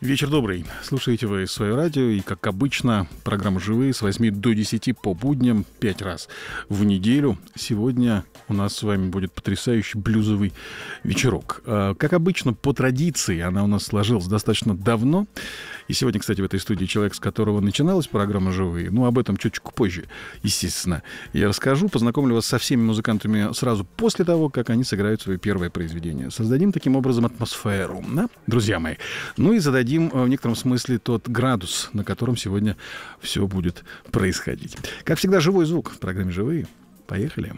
Вечер добрый. Слушаете вы свое радио и, как обычно, программа «Живые» с 8 до 10 по будням 5 раз в неделю. Сегодня у нас с вами будет потрясающий блюзовый вечерок. Как обычно, по традиции, она у нас сложилась достаточно давно. И сегодня, кстати, в этой студии человек, с которого начиналась программа «Живые». Ну, об этом чуточку позже, естественно, я расскажу. Познакомлю вас со всеми музыкантами сразу после того, как они сыграют свое первое произведение. Создадим таким образом атмосферу, да, друзья мои? Ну и зададим в некотором смысле тот градус, на котором сегодня все будет происходить. Как всегда, живой звук в программе «Живые». Поехали.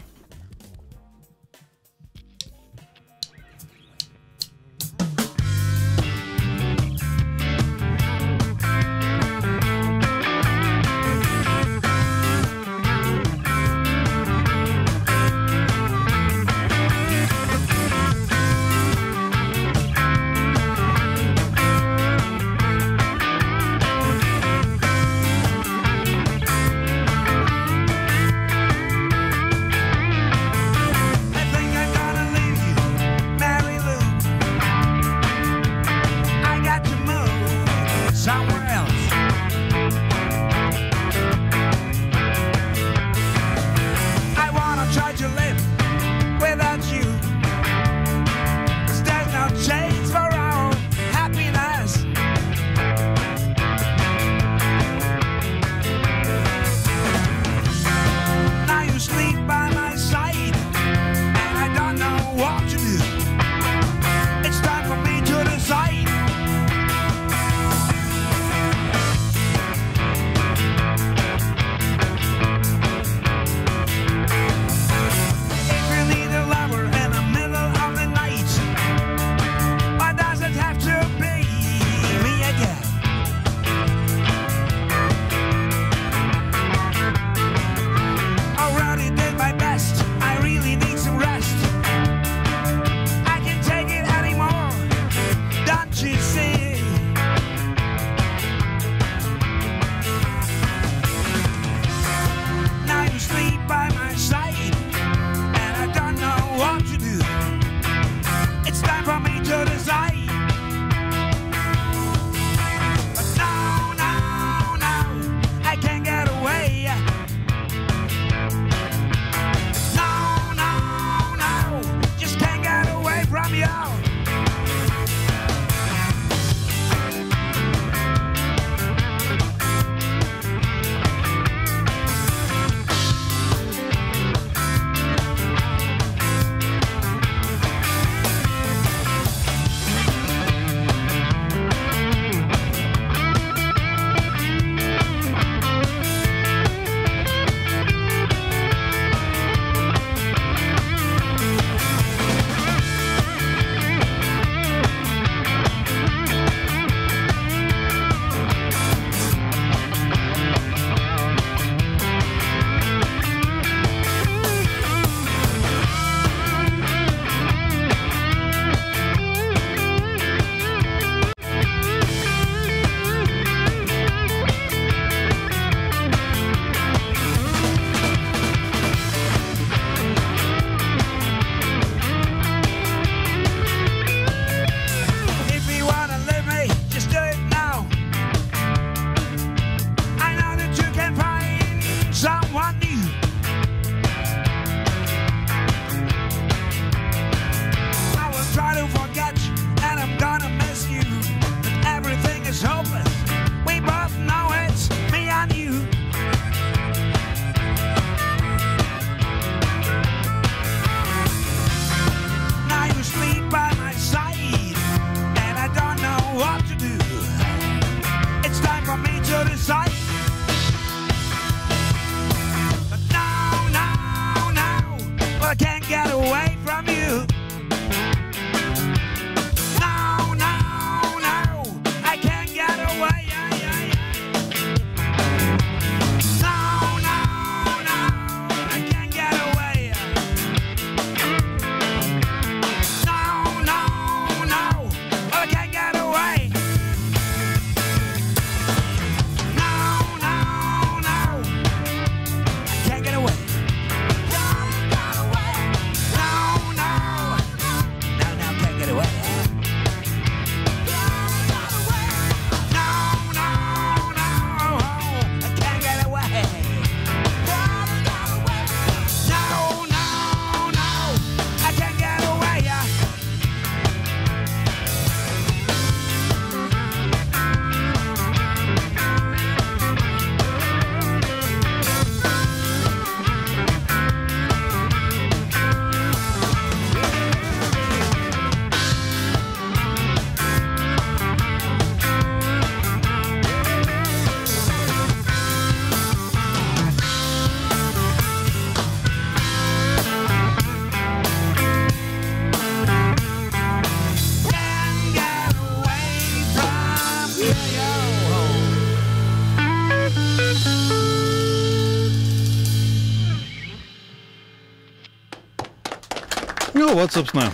вот, собственно,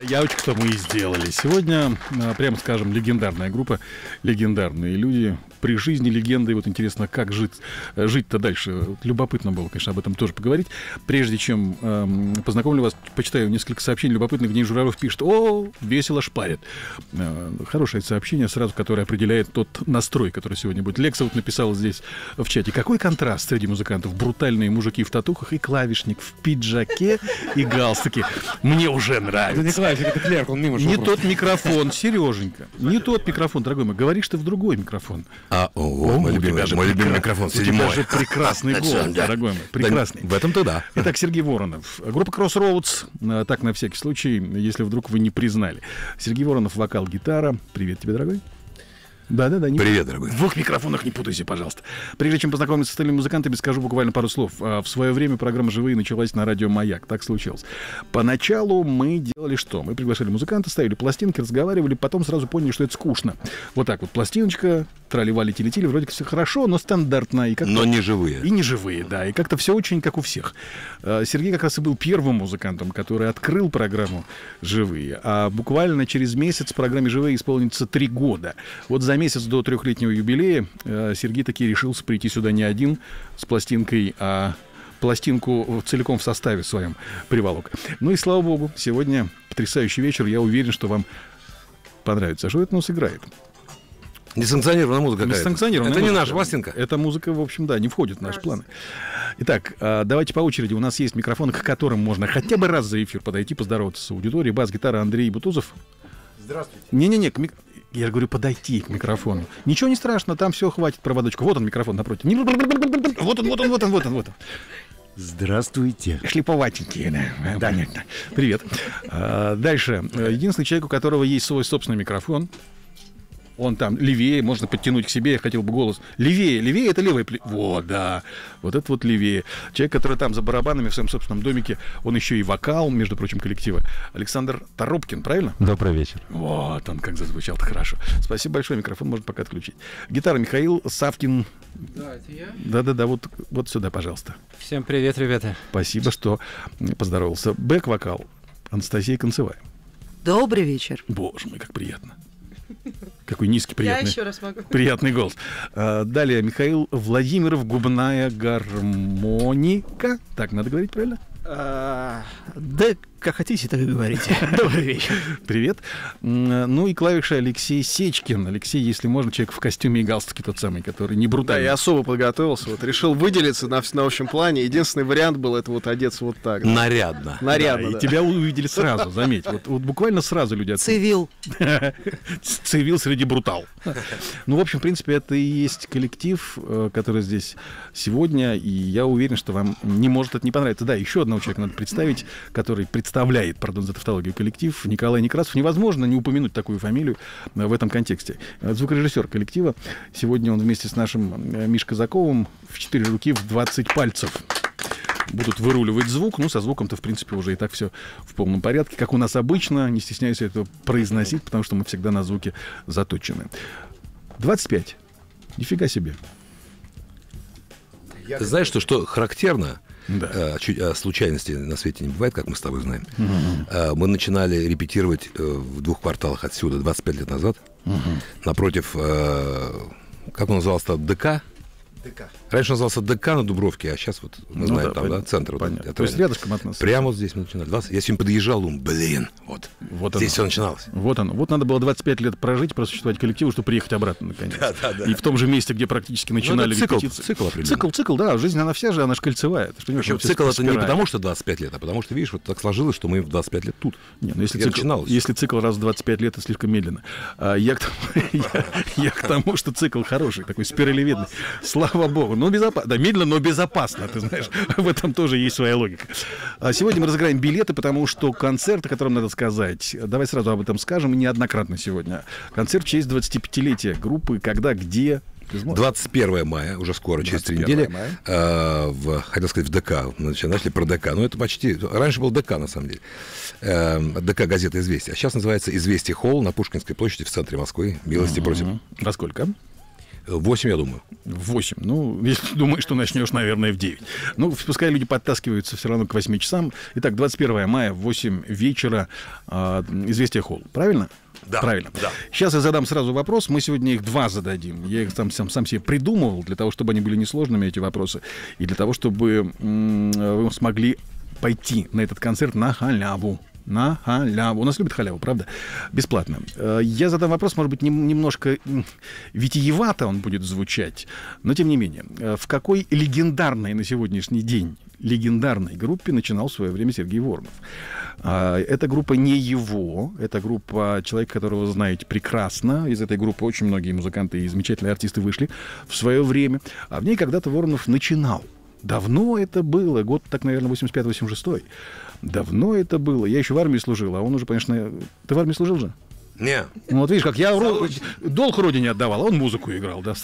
заявочку-то мы и сделали. Сегодня, прямо скажем, легендарная группа, легендарные люди. При жизни легенды. Вот интересно, как жить-то дальше. Вот любопытно было, конечно, об этом тоже поговорить. Прежде чем познакомлю вас, почитаю несколько сообщений любопытных. Денис Журавлев пишет: «О, весело шпарит». Хорошее сообщение, сразу которое определяет тот настрой, который сегодня будет. Лекса вот написала здесь в чате: «Какой контраст среди музыкантов. Брутальные мужики в татухах и клавишник в пиджаке и галстуке. Мне уже нравится». Да не клавишник, это клерк, он мимо шел. Не тот микрофон, Сереженька. Не тот микрофон, дорогой мой. Говоришь ты в другой микрофон. Мой любимый микрофон, седьмой. У тебя же прекрасный голос, дорогой мой, прекрасный. Да, в этом-то да. Итак, Сергей Воронов. Группа Crossroads, так на всякий случай, если вдруг вы не признали. Сергей Воронов, вокал, гитара. Привет тебе, дорогой. Да-да-да. Привет, дорогой. В двух микрофонах не путайся, пожалуйста. Прежде чем познакомиться с остальными музыкантами, скажу буквально пару слов. В свое время программа «Живые» началась на радио «Маяк». Так случилось. Поначалу мы делали что? Мы приглашали музыканта, ставили пластинки, разговаривали, потом сразу поняли, что это скучно. Вот так вот пластиночка, трали-вали, телетели, вроде как все хорошо, но стандартно. И как-то... Но не живые. И не живые, да. И как-то все очень как у всех. Сергей как раз и был первым музыкантом, который открыл программу «Живые». А буквально через месяц программе «Живые» исполнится 3 года. Вот за месяц до 3-летнего юбилея Сергей таки решился прийти сюда не один с пластинкой, а пластинку целиком в составе своем приволок. Ну и слава богу, сегодня потрясающий вечер. Я уверен, что вам понравится. А что это у нас играет? Несанкционированная музыка. Несанкционированная. Это музыка. Не наша пластинка. Эта музыка, в общем, да, не входит в наши планы. Итак, давайте по очереди. У нас есть микрофон, к которым можно хотя бы раз за эфир подойти, поздороваться с аудиторией. Бас-гитара Андрей Бутузов. Здравствуйте. Не-не-не, к микрофону. Я же говорю, подойти к микрофону. Ничего не страшно, там все, хватит проводочку. Вот он, микрофон напротив. Вот он, вот он, вот он, вот он, вот он. Здравствуйте. Шлиповатенькие, да. Понятно. Привет. Дальше. Единственный человек, у которого есть свой собственный микрофон. Он там левее, можно подтянуть к себе, я хотел бы голос. Левее, левее, это левое плечо. Вот, да, вот это вот левее. Человек, который там за барабанами в своем собственном домике, он еще и вокал, между прочим, коллектива. Александр Торопкин, правильно? Добрый вечер. Вот он как зазвучал-то хорошо. Спасибо большое, микрофон можно пока отключить. Гитара Михаил Савкин. Да, это я. Да-да-да, вот сюда, пожалуйста. Всем привет, ребята. Спасибо, что поздоровался. Бэк-вокал Анастасия Концевая. Добрый вечер. Боже мой, как приятно. Какой низкий, приятный, приятный голос. Далее Михаил Владимиров, губная гармоника. Так, надо говорить правильно? Да, как хотите, так и говорите. Добрый вечер. Привет. Ну и клавиши Алексей Сечкин. Алексей, если можно, человек в костюме и галстуке тот самый, который не брутальный. Да, я особо подготовился, вот решил выделиться на общем плане. Единственный вариант был это вот одеться вот так. Да? Нарядно. Нарядно. Да, да. И тебя увидели сразу, заметь. Вот буквально сразу люди. Цивил. Цивил среди брутал. Ну, в общем, в принципе, это и есть коллектив, который здесь сегодня, и я уверен, что вам не может это не понравиться. Да, еще одного человека надо представить, который представляет, пардон за тавтологию, коллектив. Николай Некрасов. Невозможно не упомянуть такую фамилию в этом контексте. Звукорежиссер коллектива. Сегодня он вместе с нашим Мишкой Казаковым в 4 руки, в 20 пальцев будут выруливать звук. Ну, со звуком-то, в принципе, уже и так все в полном порядке. Как у нас обычно, не стесняюсь этого произносить, потому что мы всегда на звуке заточены. 25. Нифига себе. Ты знаешь, что характерно? Да. Случайности на свете не бывает, как мы с тобой знаем. Угу. Мы начинали репетировать в 2 кварталах отсюда 25 лет назад. Угу. Напротив, как он назывался, ДК. Раньше назывался ДК на Дубровке, а сейчас вот мы знаем, да, там, да, центр. Вот, то есть рядышком от нас. Прямо вот здесь мы начинали. Я сегодня подъезжал, думаю, блин, вот здесь все начиналось. Вот оно. Вот надо было 25 лет прожить, просуществовать коллективу, чтобы приехать обратно, наконец. Да. И в том же месте, где практически начинали репетиции. Цикл, да. Жизнь, она вся же, она же кольцевая. Причем цикл это не потому, что 25 лет, а потому что, видишь, вот так сложилось, что мы в 25 лет тут. Нет, ну если цикл раз в 25 лет, это слишком медленно. Я к тому, что цикл хороший, такой спиралевидный. Слава богу. Ну, безопасно. Да, медленно, но безопасно, ты знаешь. В этом тоже есть своя логика. Сегодня мы разыграем билеты, потому что концерт, о котором надо сказать, давай сразу об этом скажем, и неоднократно сегодня. Концерт в честь 25-летия группы «Когда, где». 21 мая, уже скоро, через 3 недели, хотел сказать, в ДК, начали про ДК, но это почти, раньше был ДК, на самом деле, ДК газета «Известия», а сейчас называется «Известия Холл» на Пушкинской площади в центре Москвы, милости просим. Во сколько? 8, я думаю. 8. Ну, если думаешь, что начнешь, наверное, в 9. Ну, пускай люди подтаскиваются все равно к 8 часам. Итак, 21 мая, 8 вечера, «Известия Холл». Правильно? Да. Правильно. Да. Сейчас я задам сразу вопрос. Мы сегодня их два зададим. Я их сам себе придумывал, для того, чтобы они были несложными, эти вопросы. И для того, чтобы вы смогли пойти на этот концерт на халяву. На халяву. У нас любят халяву, правда? Бесплатно. Я задам вопрос, может быть, немножко витиевато он будет звучать, но тем не менее. В какой легендарной на сегодняшний день, легендарной группе начинал в свое время Сергей Воронов? Эта группа не его, это группа человека, которого вы знаете прекрасно. Из этой группы очень многие музыканты и замечательные артисты вышли в свое время. А в ней когда-то Воронов начинал. Давно это было, год так, наверное, 85-86. Давно это было. Я еще в армии служил, а он уже, конечно... Ты в армии служил же? Не. Ну, вот видишь, как я долг родине отдавал, а он музыку играл, да?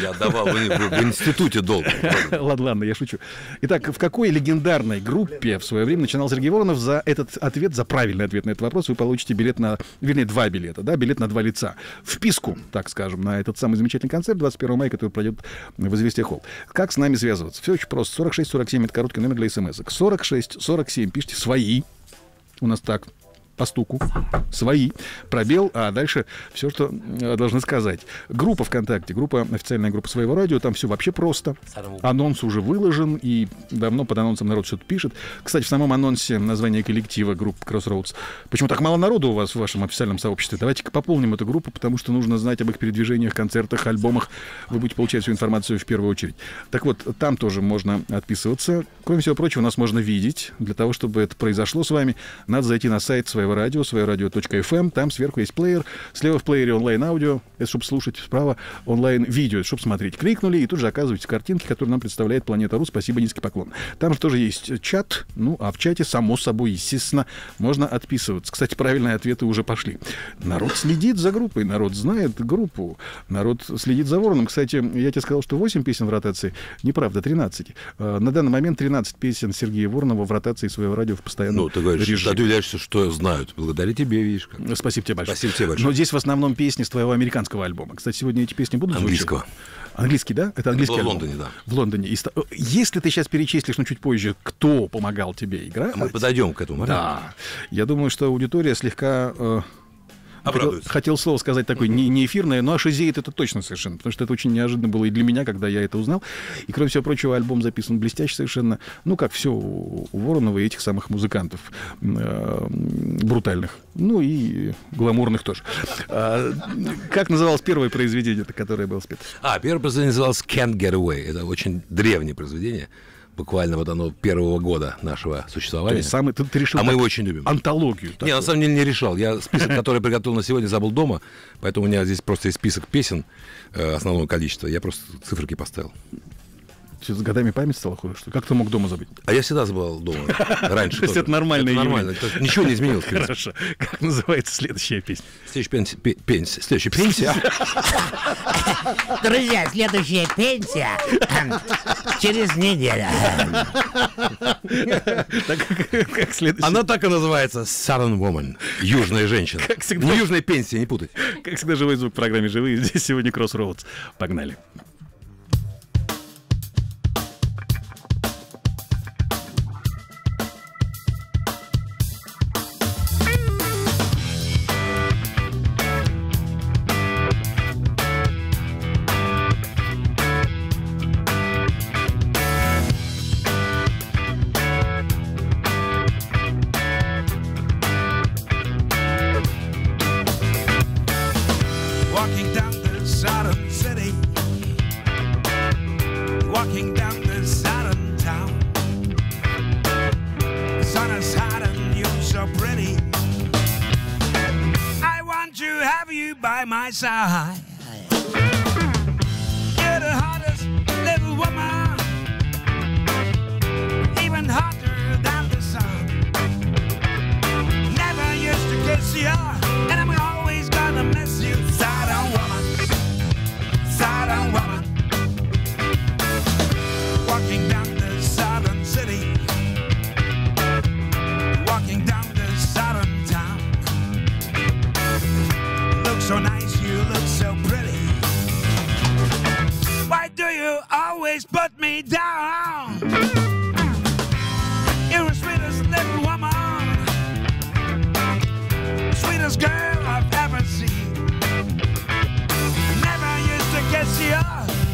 Я отдавал в институте долг. Ладно, я шучу. Итак, в какой легендарной группе в свое время начинал Сергей Воронов? За этот ответ, за правильный ответ на этот вопрос вы получите билет на... Вернее, два билета, да? Билет на два лица. Вписку, так скажем, на этот самый замечательный концерт 21 мая, который пройдет в «Известиях Холл». Как с нами связываться? Все очень просто. 4647 — это короткий номер для смс-ок. 4647 пишите свои. У нас так... по стуку, свои, пробел, а дальше все, что должны сказать. Группа ВКонтакте, официальная группа «Своего радио», там все вообще просто. Анонс уже выложен, и давно под анонсом народ что-то пишет. Кстати, в самом анонсе название коллектива группы Crossroads. Почему так мало народу у вас в вашем официальном сообществе? Давайте-ка пополним эту группу, потому что нужно знать об их передвижениях, концертах, альбомах. Вы будете получать всю информацию в первую очередь. Так вот, там тоже можно отписываться. Кроме всего прочего, нас можно видеть. Для того, чтобы это произошло с вами, надо зайти на сайт «Своего радио», своерадио.фм, там сверху есть плеер, слева в плеере онлайн-аудио, это чтобы слушать, справа онлайн-видео, чтобы смотреть. Кликнули, и тут же оказываются картинки, которые нам представляет «Планета.ру». Спасибо, низкий поклон. Там же тоже есть чат, ну, а в чате, само собой, естественно, можно отписываться. Кстати, правильные ответы уже пошли. Народ следит за группой, народ знает группу, народ следит за Вороном. Кстати, я тебе сказал, что 8 песен в ротации, неправда, 13. На данный момент 13 песен Сергея Воронова в ротации «Своего радио» в постоянном режиме. Ну, ты говоришь, удивляешься, что я знаю. Благодаря тебе, видишь как. Спасибо тебе большое. Спасибо тебе большое. Но здесь в основном песни с твоего американского альбома. Кстати, сегодня эти песни будут английского. Английский, да? Это английский альбом. В Лондоне, да. В Лондоне. Если ты сейчас перечислишь, ну, чуть позже, кто помогал тебе играть... Мы подойдем к этому. Да. Я думаю, что аудитория слегка... Хотел слово сказать такое не эфирное, но ошизеет это точно совершенно, потому что это очень неожиданно было и для меня, когда я это узнал. И, кроме всего прочего, альбом записан блестяще совершенно, ну, как все у Воронова и этих самых музыкантов брутальных, ну, и гламурных тоже. Как называлось первое произведение, которое было спето? Первое произведение называлось «Can't Get Away». Это очень древнее произведение. Буквально вот оно первого года нашего существования. Ты решил, а мы его очень любим. Антологию. Не, на самом деле не решал. Я список, который приготовил на сегодня, забыл дома. Поэтому у меня здесь просто есть список песен основного количества. Я просто циферки поставил. С годами память стала хуже, что ли? Как ты мог дома забыть? А я всегда забывал дома. Раньше. То есть это нормально. Ничего не изменилось. Хорошо. Как называется следующая песня? Следующая пенсия. Друзья, следующая пенсия через неделю. Она так и называется. Southern Woman. Южная женщина. Ну, южная пенсия, не путать. Как всегда, живой звук в программе «Живые». Здесь сегодня Crossroads. Погнали. So nice, you look so pretty. always put me down. You're the sweetest little woman, sweetest girl I've ever seen. Never used to kiss you,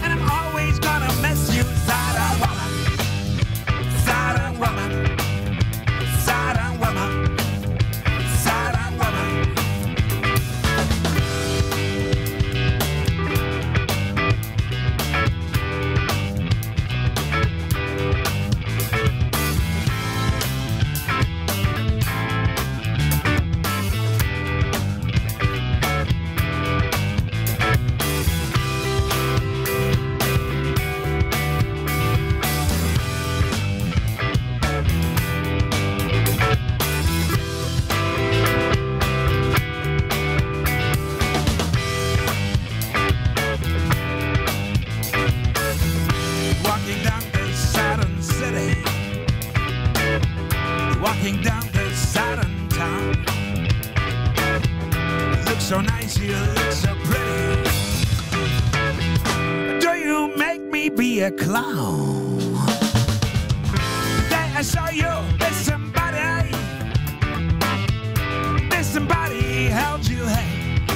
and I'm always gonna miss you. Southern woman, Southern woman, Southern woman, Southern woman. A clown. That I saw you with somebody. This somebody held you hand.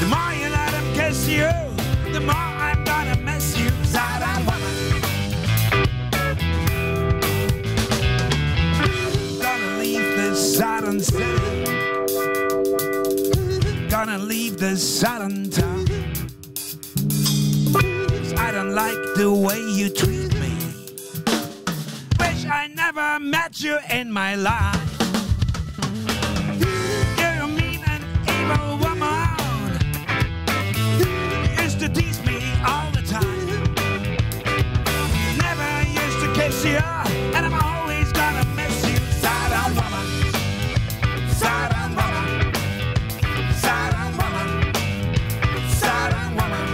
The more you let him kiss you, the more I'm gonna miss you. Southern woman. Gonna leave this southern city. Gonna leave this southern town. I don't like the way you treat me. Wish I never met you in my life. You're a mean and evil woman. You used to tease me all the time. Never used to kiss you, and I'm always gonna miss you. Southern woman, Southern woman, Southern woman, Southern woman.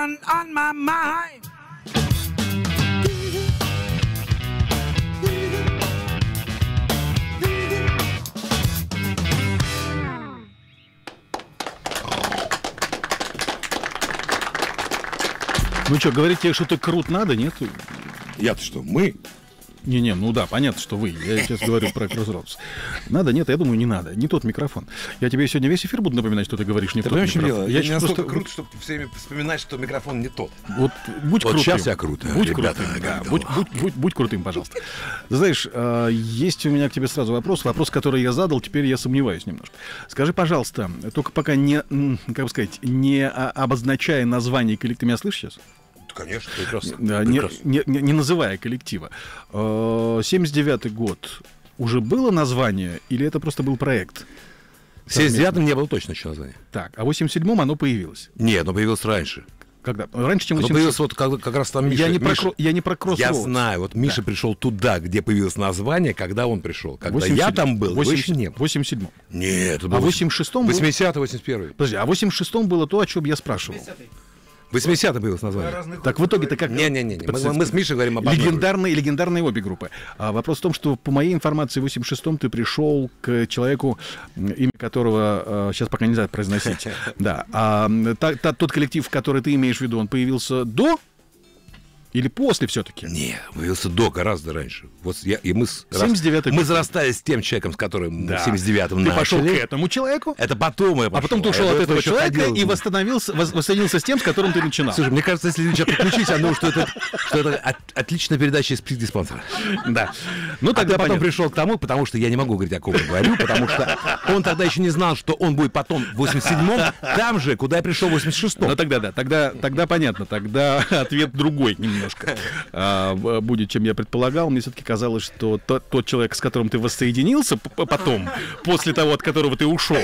On my mind. Ну что, говорить тебе что-то крут надо, нет? Я-то что, мы? Не-не, ну да, понятно, что вы. Я сейчас говорю про Крузрадус. Надо, нет, я думаю, не надо. Не тот микрофон. Я тебе сегодня весь эфир буду напоминать, что ты говоришь не в тот микрофон. Дело? Я не настолько просто... крут, чтобы ты все время вспоминать, что микрофон не тот. Вот будь вот крутым. Сейчас я круто. Будь, ребята, крутым, да. будь крутым, пожалуйста. Знаешь, есть у меня к тебе сразу вопрос. Вопрос, который я задал, теперь я сомневаюсь немножко. Скажи, пожалуйста, только пока не, как бы сказать, не обозначая название коллектива. Ты меня слышишь сейчас? Конечно, прекрасно. Да, прекрасно. Не называя коллектива. 79-й год уже было название или это просто был проект? В 79-м не было точно еще названия. Так, а в 87-м оно появилось? Нет, оно появилось раньше. Когда? Раньше, чем 87-м? Появилось вот как раз там Миша. Я не про Кросс-Роуд. Я знаю, вот Миша, да, пришел туда, где появилось название, когда он пришел. Когда 87-м. Я там был, 87-м. В 87-м. Нет, это было. А в 86-м? 80-й, 81-й. Подожди, а в 86-м было то, о чем я спрашивал. 80-м появилось название. Так в итоге-то как? Не-не-не, мы с Мишей говорим об одной. Легендарные обе группы. А вопрос в том, что по моей информации в 86-м ты пришел к человеку, имя которого сейчас пока нельзя произносить. Да. А тот коллектив, который ты имеешь в виду, он появился до? Или после все-таки? Нет, появился до, гораздо раньше. Вот я, и мы зарастались с тем человеком, с которым да. в 79-м начали. Ты пошел к этому человеку? Это потом я пошел. А потом ты ушел от этого человека и восстановился с тем, с которым ты начинал. Слушай, мне кажется, если сейчас подключить, оно, что это отличная передача из пресс-диспансера. Да. Ну тогда потом пришел к тому, потому что я не могу говорить, о ком я говорю, потому что он тогда еще не знал, что он будет потом в 87-м, там же, куда я пришел в 86-м. Ну тогда да, тогда понятно, тогда ответ другой немножко будет, чем я предполагал. Мне все-таки казалось, что тот человек, с которым ты воссоединился потом, после того, от которого ты ушел,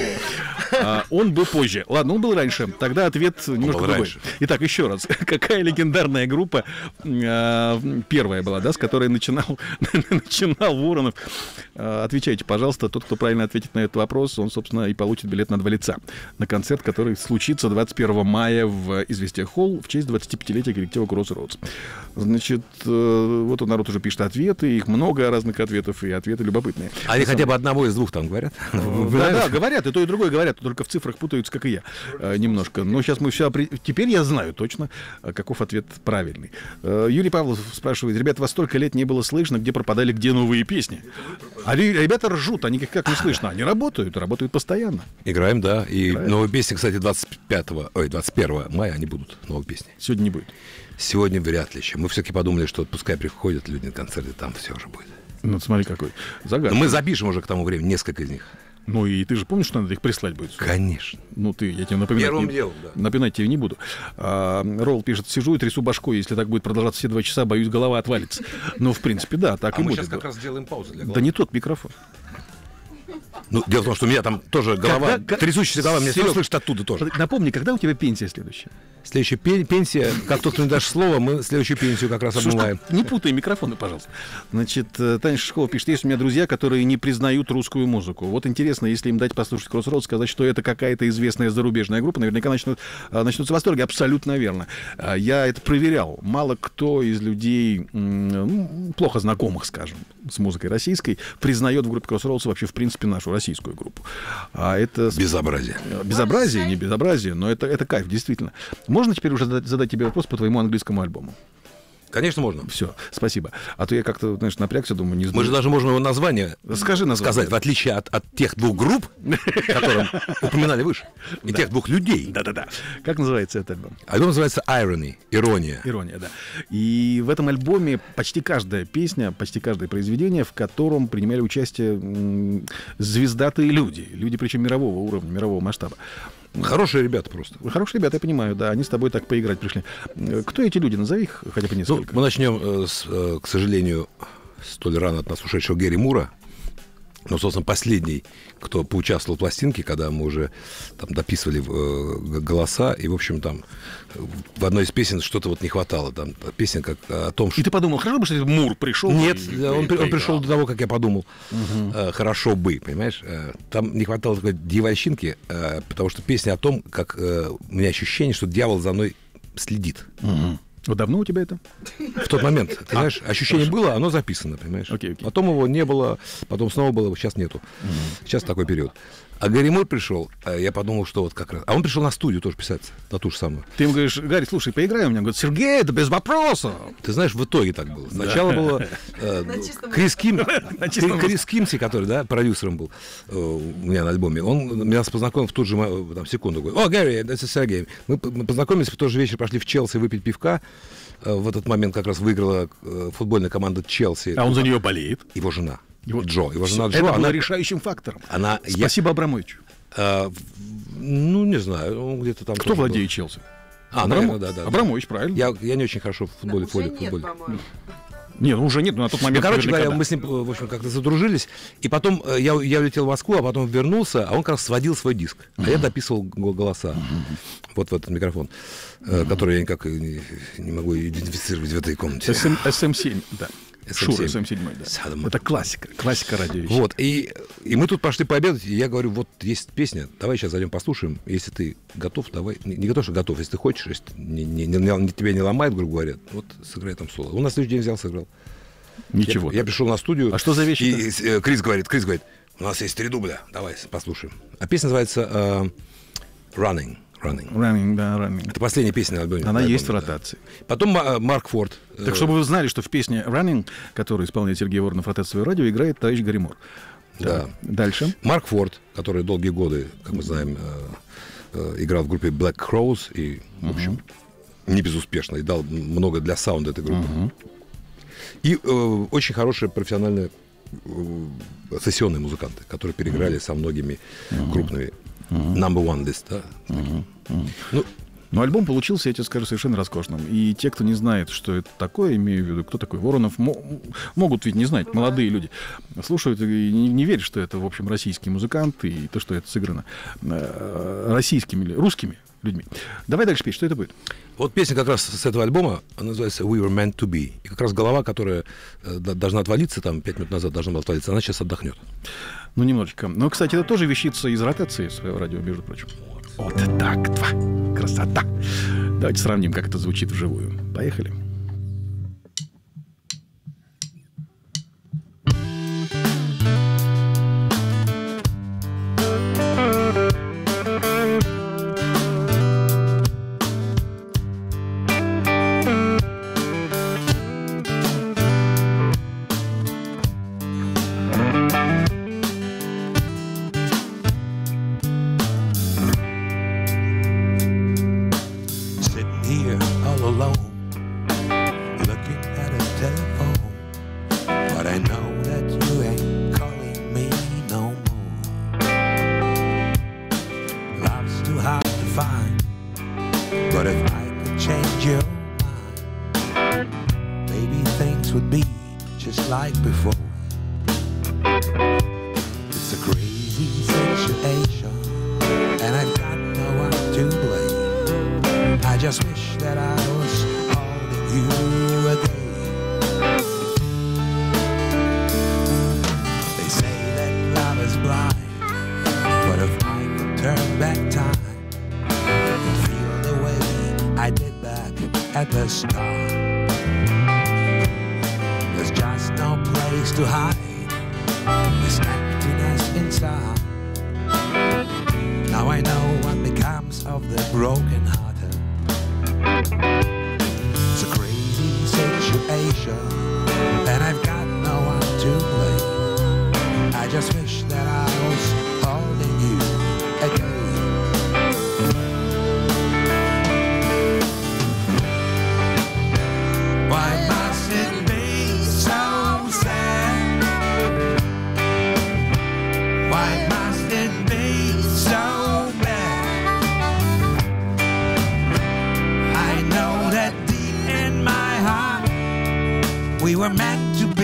он был позже. Ладно, он был раньше. Тогда ответ немножко другой. Раньше. Итак, еще раз. Какая легендарная группа первая была, да, с которой начинал Воронов? Отвечайте, пожалуйста. Тот, кто правильно ответит на этот вопрос, он, собственно, и получит билет на 2 лица на концерт, который случится 21 мая в Известия-холл в честь 25-летия коллектива Crossroads. Значит, вот он, народ уже пишет ответы, их много разных ответов, и ответы любопытные. Они хотя бы одного из двух там говорят? Да, говорят, и то, и другое говорят, только в цифрах путаются, как и я, немножко. Но сейчас мы все... Теперь я знаю точно, каков ответ правильный. Юрий Павлов спрашивает: ребят, вас столько лет не было слышно, где пропадали, где новые песни? А ребята ржут, они как не слышно. Они работают постоянно. Играем, да. И новые песни, кстати, 21 мая они будут, новые песни. Сегодня не будет. Сегодня вряд ли еще. Мы все-таки подумали, что пускай приходят люди на концерты, там все уже будет. Ну, смотри, какой загадка. Мы запишем уже к тому времени несколько из них. Ну и ты же помнишь, что надо их прислать будет? Конечно. Ну ты, я тебе напоминаю. Первым делом, да. Напоминать тебе не буду. Ролл пишет: сижу и трясу башкой. Если так будет продолжаться все 2 часа, боюсь, голова отвалится. Но в принципе, да, так и будет. Мы сейчас как раз сделаем паузу для головы. Да не тот микрофон. Ну, дело в том, что у меня там тоже голова, трясущаяся голова, меня все слышит оттуда тоже. Напомни, когда у тебя пенсия следующая? Следующая пенсия, как тот, кто не дашь слово, мы следующую пенсию как раз обмываем. Не путай микрофоны, пожалуйста. Значит, Таня Шишкова пишет: есть у меня друзья, которые не признают русскую музыку. Вот интересно, если им дать послушать Crossroads, сказать, что это какая-то известная зарубежная группа, наверняка начнутся восторги. Абсолютно верно. Я это проверял. Мало кто из людей, плохо знакомых, скажем, с музыкой российской, признает в группе Crossroads вообще в принципе нашу российскую группу. А это... Безобразие. Безобразие, не безобразие, но это кайф, действительно. Можно теперь уже задать тебе вопрос по твоему английскому альбому? Конечно, можно. Все, спасибо. А то я как-то, знаешь, напрягся, думаю, не знаю. Мы же даже можем его название сказать, в отличие от тех 2 групп, которые упоминали выше, и тех 2 людей. Да-да-да. Как называется этот альбом? Альбом называется Irony, ирония. Ирония, да. И в этом альбоме почти каждая песня, почти каждое произведение, в котором принимали участие звездатые люди. Люди, причем мирового уровня, мирового масштаба. Хорошие ребята просто. Хорошие ребята, я понимаю, да. Они с тобой так поиграть пришли. Кто эти люди? Назови их хотя бы несколько. Ну, мы начнем с, к сожалению, столь рано от нас ушедшего Гэри Мура. Ну, собственно, последний, кто поучаствовал в пластинке, когда мы уже там дописывали голоса, и, в общем, там в одной из песен что-то вот не хватало. Там песня как о том, что... И ты подумал, хорошо бы, что Мур пришел? Нет, он пришел до того, как я подумал. Угу. Хорошо бы, понимаешь? Там не хватало такой дьявольщинки, потому что песня о том, как у меня ощущение, что дьявол за мной следит. Угу. Вот давно у тебя это? В тот момент, ты знаешь, ощущение было, оно записано, понимаешь? Окей. Потом его не было, потом снова было, сейчас нету. Сейчас такой период. А Гарри Мур пришел, я подумал, что вот как раз... А он пришел на студию тоже писать, на ту же самую. Ты ему говоришь: Гарри, слушай, поиграем у меня. Он говорит: Сергей, это без вопроса. Ты знаешь, в итоге так было. Сначала было Крис Кимси, который, да, продюсером был у меня на альбоме. Он меня познакомил в ту же секунду. Говорит: о, Гарри, это Сергей. Мы познакомились, в тот же вечер пошли в Челси выпить пивка. В этот момент как раз выиграла футбольная команда Челси. А он за нее болеет? Его жена. Его жена Джо, это было решающим фактором. Спасибо Абрамовичу. Ну, не знаю, он где-то там... Кто владеет Челси? Наверное, да. Абрамович, правильно. Я не очень хорошо в футболе. Нет, уже нет, но на тот момент... Ну, короче говоря, мы с ним, в общем, как-то задружились. И потом я улетел в Москву, а потом вернулся, а он как раз сводил свой диск. А я дописывал голоса. Вот в этот микрофон, который я никак не могу идентифицировать в этой комнате. SM7, да. Шура, SM7, да. Это классика, классика радио. Вот, и мы тут пошли пообедать, и я говорю: вот есть песня, давай сейчас зайдем послушаем. Если ты готов, давай. Не готов, что готов, если ты хочешь, если тебя не ломает, грубо говоря, вот сыграй там соло. Он на следующий день взял, сыграл. Ничего. Я пришел на студию. А что за вещи? И Крис говорит: у нас есть 3 дубля, давай послушаем. А песня называется Running. Running. Это последняя песня на альбоме. Она есть в ротации. Потом Марк Форд. Так, чтобы вы знали, что в песне Running, которую исполняет Сергей Воронов, ротация своего радио, играет товарищ Гарри Мур. Да. Дальше. Марк Форд, который долгие годы, как мы знаем, играл в группе Black Crowes и, в общем, не безуспешно, и дал много для саунда этой группы. И очень хорошие профессиональные сессионные музыканты, которые переиграли со многими крупными. Number one list, да? Но альбом получился, я тебе скажу, совершенно роскошным. И те, кто не знает, что это такое, имею в виду, кто такой Воронов, могут ведь не знать, молодые люди слушают и не верят, что это, в общем, российские музыканты, и то, что это сыграно российскими или русскими людьми. Давай дальше петь, что это будет? Вот песня как раз с этого альбома, она называется «We were meant to be». И как раз голова, которая должна отвалиться, там, 5 минут назад должна была отвалиться, она сейчас отдохнет. Ну, немножечко. Но, кстати, это тоже вещица из ротации своего радио, между прочим. Вот так, два. Красота. Давайте сравним, как это звучит вживую. Поехали. We were meant to be.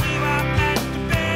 We were meant to be.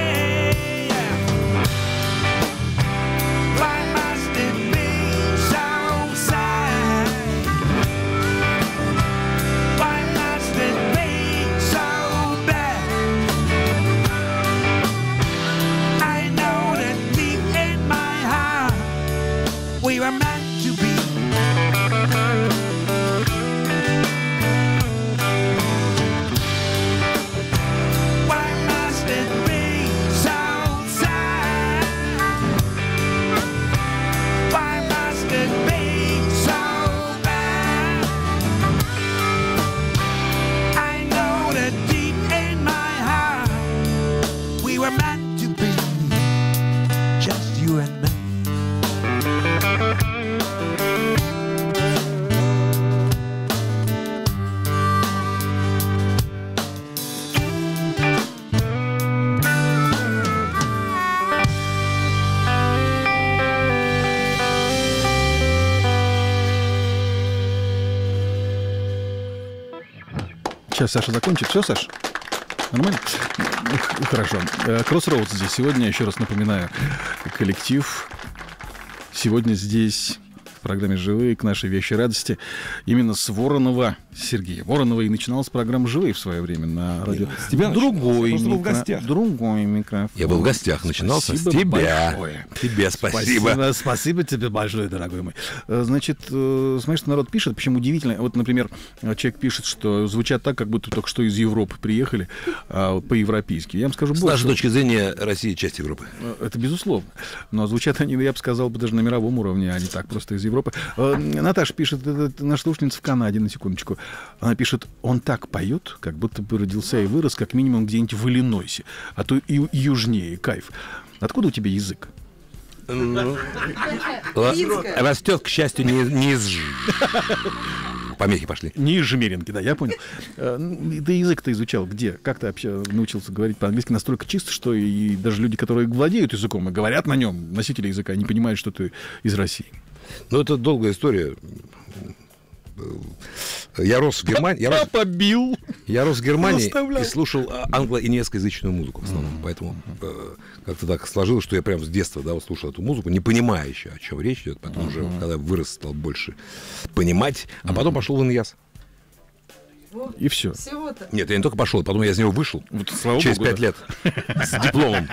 Сейчас Саша закончит. Все, Саш? Нормально? Хорошо. Crossroads здесь сегодня, еще раз напоминаю, коллектив. Сегодня здесь в программе «Живые» к нашей вещей радости именно с Воронова Сергея. Воронова и начиналась программа «Живые» в свое время на радио. С тебя другой микрофон. Другой микрофон. Я был в гостях, начинался с тебя. Большое. Тебе спасибо. Спасибо тебе большое, дорогой мой. Значит, смотри, что народ пишет, почему удивительно. Вот, например, человек пишет, что звучат так, как будто только что из Европы приехали по-европейски. Я вам скажу больше. С нашей точки зрения, Россия часть Европы. Это безусловно. Но звучат они, я бы сказал, даже на мировом уровне, а не так просто из Европы. Наташа пишет, это наша слушательница в Канаде, на секундочку. Она пишет, он так поет, как будто бы родился и вырос, как минимум где-нибудь в Иллинойсе, а то и южнее, кайф. Откуда у тебя язык? Растет, к счастью, не из... Помехи пошли. Не из Жмеринки, да, я понял. Ты язык-то изучал где? Как ты вообще научился говорить по-английски настолько чисто, что и даже люди, которые владеют языком и говорят на нем, носители языка, не понимают, что ты из России? Ну, это долгая история. Я рос в Германии. Я рос в Германии и слушал англо-немецкоязычную музыку в основном. Поэтому как-то так сложилось, что я прям с детства, да, слушал эту музыку, не понимая еще, о чем речь идет. Потом уже, когда вырос, стал больше понимать. А потом пошел в иньяс. И все. Всего-то. Нет, я не только пошел, потом я из него вышел. Вот, слава через Богу, 5 лет. С дипломом.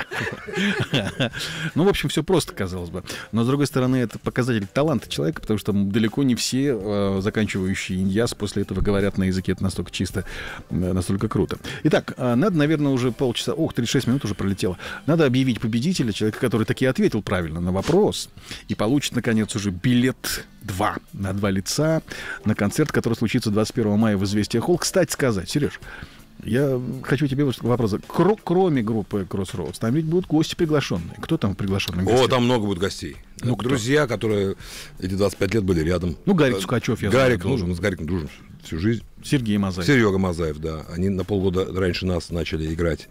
Ну, в общем, все просто, казалось бы. Но, с другой стороны, это показатель таланта человека, потому что далеко не все заканчивающие иньяс после этого говорят на языке. Это настолько чисто, настолько круто. Итак, надо, наверное, уже полчаса... Ох, 36 минут уже пролетело. Надо объявить победителя, человека, который таки ответил правильно на вопрос. И получит, наконец, уже билет 2 на 2 лица на концерт, который случится 21 мая в «Известиях». Кстати сказать, Сереж, я хочу тебе вопрос. Кроме группы Crossroads, там ведь будут гости приглашенные. Кто там приглашенный? О, там много будет гостей. Ну, друзья, которые эти 25 лет были рядом. Ну, Гарик Сукачев, я знаю. Гарик нужен, мы с Гариком дружим всю жизнь. Сергей Мазаев. Серега Мазаев, да. Они на полгода раньше нас начали играть.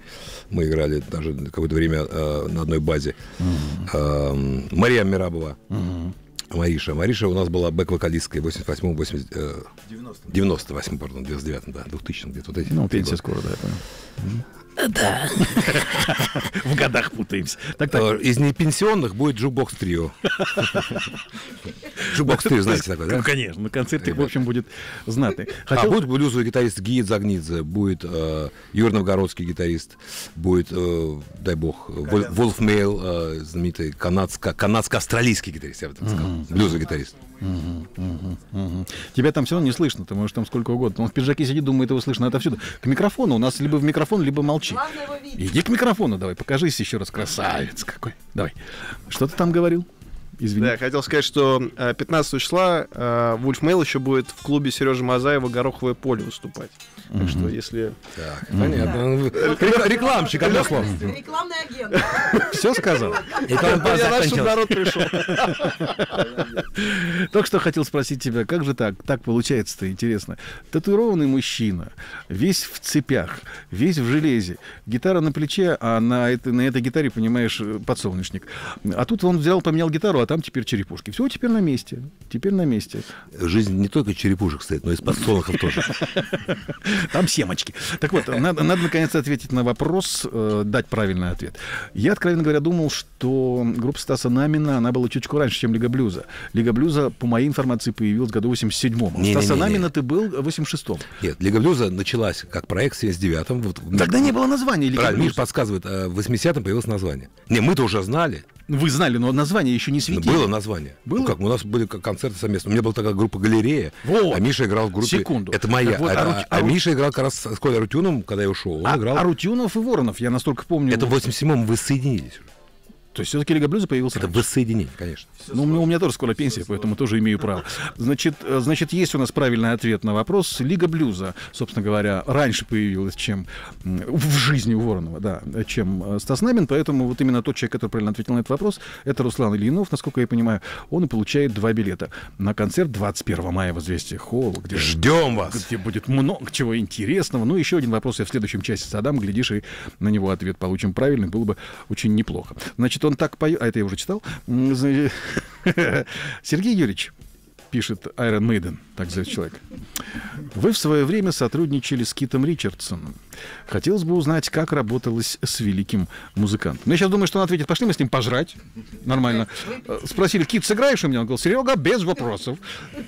Мы играли даже какое-то время на одной базе. Мария Мирабова. Мариша у нас была бэк-вокалисткой в 99-м, да, 2000-м где-то. Вот эти, ну, пенсия скоро, да, я понял. Да. В годах путаемся. Так. Из непенсионных будет джукбокс-трио. Джукбокс-трио, знаете, такое, да? Ну, конечно, на концерте, в общем, будет знатый. А будет блюзовый гитарист Гиит Загнидзе, будет южно-новгородский гитарист, будет, дай бог, Волф Мейл, знаменитый канадско-австралийский гитарист, я бы так сказал, блюзовый гитарист. Тебя там все равно не слышно, ты можешь там сколько угодно. Он в пиджаке сидит, думает, его слышно отовсюду. К микрофону у нас либо в микрофон, либо молчи. Иди к микрофону, давай, покажись еще раз, красавец какой. Давай. Что ты там говорил? Извини. Да, я хотел сказать, что 15 числа Вульф Мейл еще будет в клубе Сережи Мазаева «Гороховое поле» выступать. Так что, если... Так, понятно. Да. Рекламщик, одно слово. Рекламный агент. Все сказал? Я рад, что народ пришел. Только что хотел спросить тебя, как же так? Так получается-то, интересно. Татуированный мужчина, весь в цепях, весь в железе, гитара на плече, а на этой гитаре, понимаешь, подсолнечник. А тут он взял, поменял гитару, а там теперь черепушки. Все, теперь на месте. Теперь на месте. Жизнь не только черепушек стоит, но и из подсолнухов тоже. Там семочки. Так вот, надо наконец-то ответить на вопрос, дать правильный ответ. Я, откровенно говоря, думал, что группа Стаса Намина, она была чуточку раньше, чем Лига Блюза. Лига Блюза, по моей информации, появилась в году 87-м. Стаса Намина ты был в 86-м. Нет, Лига Блюза началась как проект в 79-м. Тогда не было названия Лига Блюза. Миш подсказывает, в 80-м появилось название. Не, мы-то уже знали. Вы знали, но название еще не светило. Было название. Было? Ну, как, у нас были концерты совместные. У меня была такая группа «Галерея», вот. А Миша играл в группе... Секунду. Это моя. Вот, Миша играл как раз с Колей Арутюновым, когда я ушел. Играл... Арутюнов и Воронов, я настолько помню... Это в 87-м воссоединились. То есть все-таки Лига Блюза появился. Это воссоединение, конечно. Ну, у меня тоже скоро пенсия, поэтому тоже имею право. Значит, есть у нас правильный ответ на вопрос. Лига Блюза, собственно говоря, раньше появилась, чем в жизни у Воронова, да, чем Стас Намин. Поэтому вот именно тот человек, который правильно ответил на этот вопрос, это Руслан Ильинов, насколько я понимаю. Он и получает 2 билета на концерт 21 мая в «Известиях Холла». Ждем вас! Где будет много чего интересного. Ну, еще один вопрос я в следующем часе задам. Глядишь, и на него ответ получим правильный. Было бы очень неплохо. Значит, он так поет... А это я уже читал. Сергей Юрьевич, пишет Iron Maiden, так зовет человек. Вы в свое время сотрудничали с Китом Ричардсоном. Хотелось бы узнать, как работалось с великим музыкантом. Я сейчас думаю, что он ответит: пошли мы с ним пожрать. Нормально. Спросили: Кит, сыграешь у меня? Он говорил: Серега, без вопросов.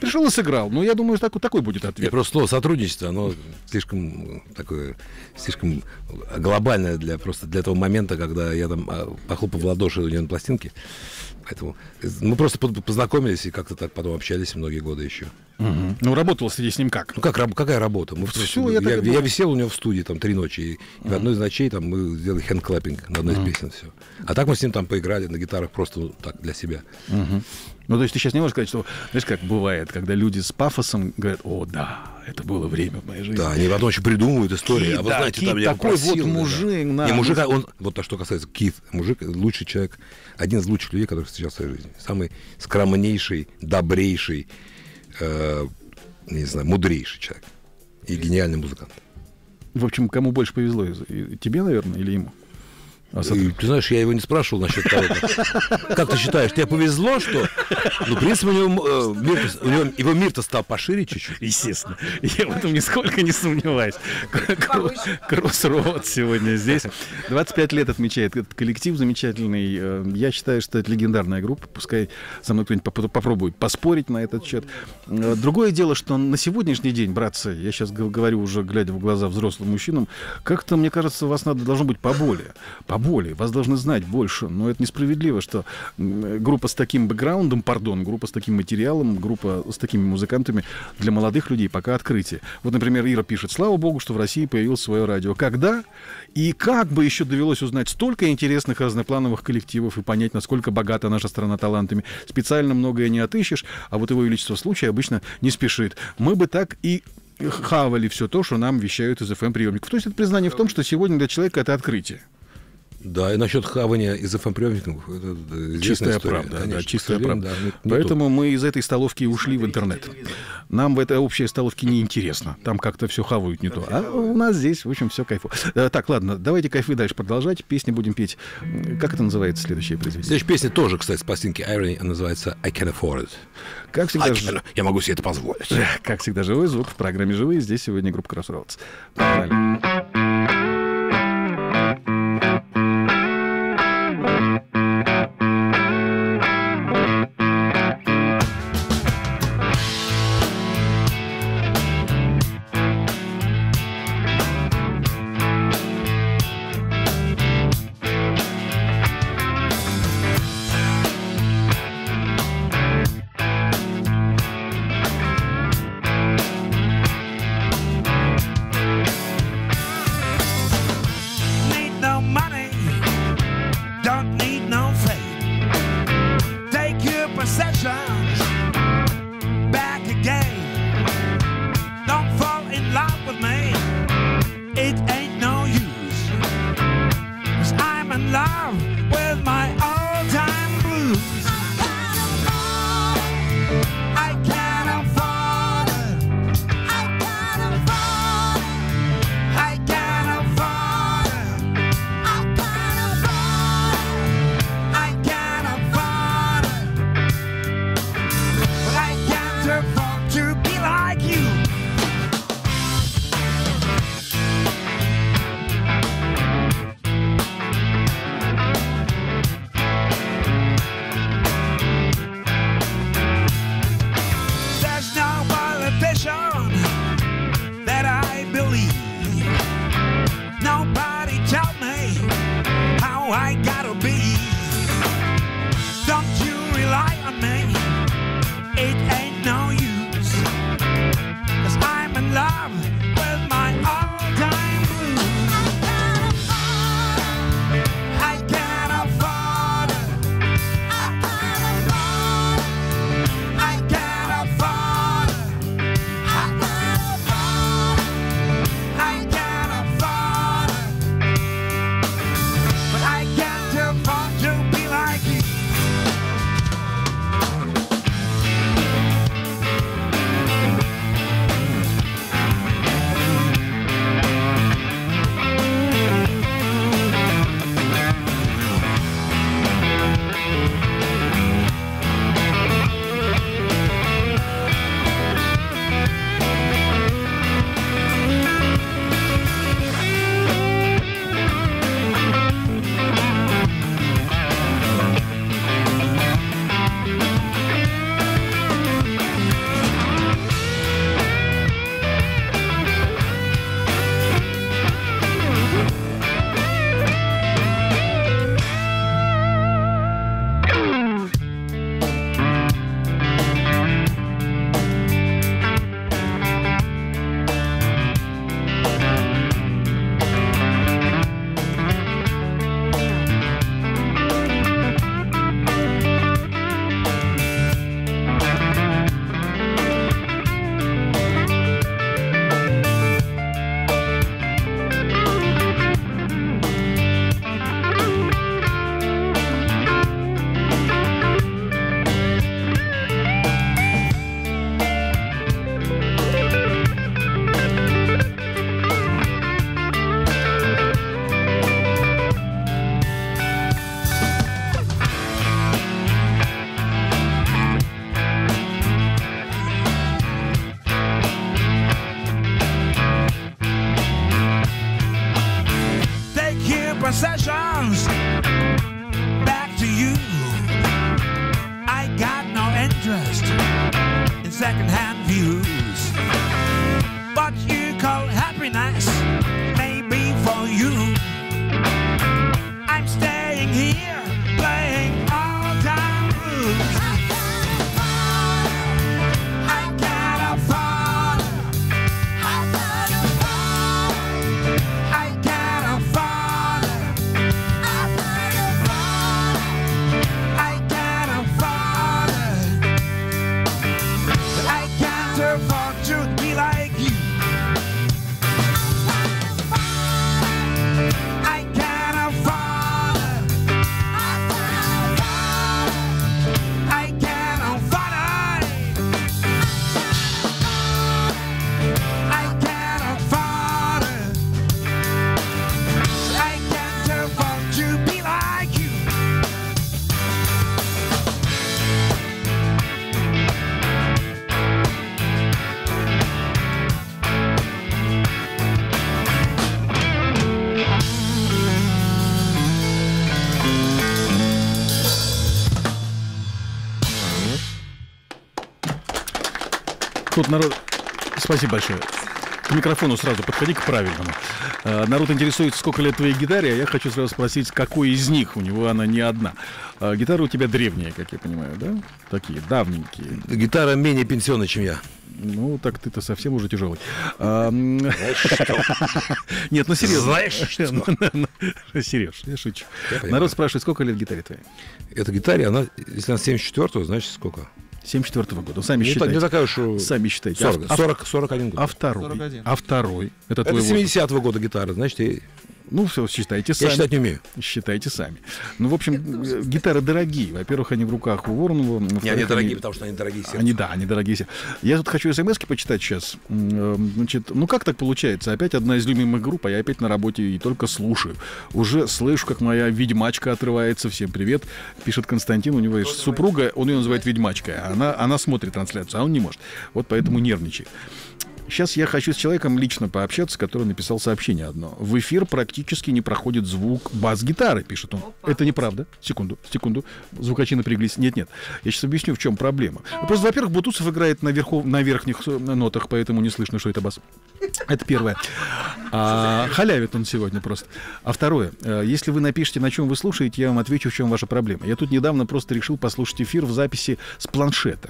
Пришел и сыграл. Ну, я думаю, что такой будет ответ. Я просто слово сотрудничество, оно слишком такое, слишком глобальное для, просто для того момента, когда я там похлопал в ладоши у него на пластинке. Поэтому мы просто познакомились и как-то так потом общались многие годы еще. Угу. Ну, работала с ним как? Ну, какая работа? Мы все, я висел у него в студии там 3 ночи, и в одной из ночей там мы сделали хенд-клаппинг на одной из песен. Все. А так мы с ним там поиграли на гитарах просто так для себя. Ну, то есть ты сейчас не можешь сказать, что, знаешь, как бывает, когда люди с пафосом говорят: о, да, это было время в моей жизни. Да, они потом еще придумывают истории. Кит, а вы знаете, Кит, там я такой просил, вот мужик. Да. Да. И мужик, он, вот, а что касается Кит, мужик, лучший человек, один из лучших людей, которых встречал в своей жизни. Самый скромнейший, добрейший, не знаю, мудрейший человек. И гениальный музыкант. В общем, кому больше повезло? Тебе, наверное, или ему? И, ты знаешь, я его не спрашивал насчет того, как ты считаешь, тебе повезло, что... Ну, в принципе, его мир-то стал пошире чуть-чуть. Естественно. Я в этом нисколько не сомневаюсь. Кроссроуд сегодня здесь. 25 лет отмечает этот коллектив замечательный. Я считаю, что это легендарная группа. Пускай со мной кто-нибудь попробует поспорить на этот счет. Другое дело, что на сегодняшний день, братцы, я сейчас говорю уже, глядя в глаза взрослым мужчинам, как-то, мне кажется, вас надо должно быть поболее. Боли, вас должны знать больше, но это несправедливо, что группа с таким бэкграундом, пардон, группа с таким материалом, группа с такими музыкантами для молодых людей пока открытие. Вот, например, Ира пишет: слава богу, что в России появилось свое радио. Когда и как бы еще довелось узнать столько интересных разноплановых коллективов и понять, насколько богата наша страна талантами. Специально многое не отыщешь, а вот его величество случая обычно не спешит. Мы бы так и... хавали все то, что нам вещают из FM-приемников. То есть это признание в том, что сегодня для человека это открытие. Да, и насчет хавания из FM-приемников чистая правда, конечно, да, чистая правда. Да, поэтому мы из этой столовки ушли в интернет. Нам в этой общей столовке неинтересно. Там как-то все хавают не то. А у нас здесь, в общем, все кайфово. Так, ладно, давайте кайфы дальше продолжать. Песни будем петь. Как это называется следующее произведение? Следующая песня тоже, кстати, с пластинки Irony. Она называется I Can Afford It. Как всегда, я могу себе это позволить. Как всегда, живой звук в программе «Живые». Здесь сегодня группа Crossroads. Погнали. should be like you. I can't afford it. I can't afford it. I can't afford it. I can't afford to be like you. Тут народ... Спасибо большое. К микрофону сразу подходи, к правильному. Народ интересуется, сколько лет твоей гитаре, а я хочу сразу спросить, какой из них? У него она не одна. Гитара у тебя древняя, как я понимаю, да? Такие, давненькие. Гитара менее пенсионная, чем я. Ну, так ты-то совсем уже тяжелый. Нет, ну серьезно. Знаешь, Сереж, я шучу. Народ спрашивает, сколько лет гитаре твоей? Эта гитара, она, если она 74-го, значит, сколько? 74-го года. Сами считайте. Не такая уж... Сами считайте. 41 год. А второй? 41. А второй? Это 70-го года гитара, значит, и... Ну, все, считайте сами. Я считать не умею. Считайте сами. Ну, в общем, гитары дорогие. Во-первых, они в руках у Воронова. Не, они дорогие, потому что они дорогие сердце. Они, да, они дорогие сердце. Я тут хочу смс-ки почитать сейчас. Значит, ну, как так получается? Опять одна из любимых групп, а я опять на работе и только слушаю. Уже слышу, как моя ведьмачка отрывается. Всем привет. Пишет Константин. У него есть супруга, он ее называет ведьмачкой. Она смотрит трансляцию, а он не может. Вот поэтому нервничает. Сейчас я хочу с человеком лично пообщаться, который написал сообщение одно. В эфир практически не проходит звук бас-гитары, пишет он. Опа. Это неправда. Секунду. Звукачи напряглись. Нет. Я сейчас объясню, в чем проблема. Просто, во-первых, Бутусов играет на верхних нотах, поэтому не слышно, что это бас. Это первое. Халявит он сегодня просто. А второе. Если вы напишите, на чем вы слушаете, я вам отвечу, в чем ваша проблема. Я тут недавно просто решил послушать эфир в записи с планшета.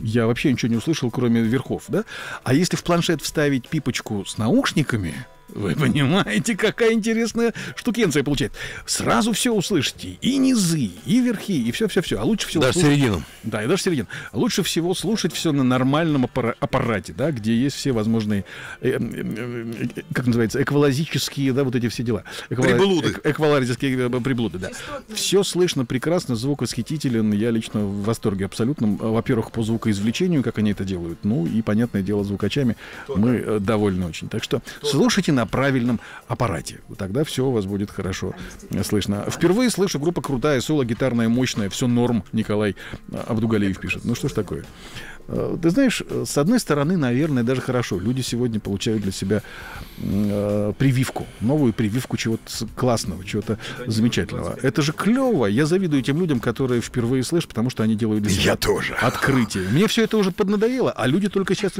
Я вообще ничего не услышал, кроме верхов, да? А если в планшет вставить пипочку с наушниками, вы понимаете, какая интересная штукенция получается. Сразу все услышите. И низы, и верхи, и все-все-все. А лучше всего... Даже середину. Да, и даже середину. Лучше всего слушать все на нормальном аппарате, да, где есть все возможные, как называется, эквалазические, да, вот эти все дела. Приблуды. Экваларические приблуды, да. Все слышно прекрасно, звук восхитителен. Я лично в восторге абсолютно. Во-первых, по звукоизвлечению, как они это делают. Ну, и, понятное дело, звукачами мы довольны очень. Так что слушайте на правильном аппарате. Тогда все у вас будет хорошо слышно. Впервые слышу, группа крутая, соло, гитарная, мощная. Все норм, Николай Абдугалиев пишет. Ну что ж такое. Ты знаешь, с одной стороны, наверное, даже хорошо. Люди сегодня получают для себя прививку. Новую прививку чего-то классного, чего-то замечательного. Это же клево. Я завидую тем людям, которые впервые слышат, потому что они делают для себя открытие. Мне все это уже поднадоело, а люди только сейчас...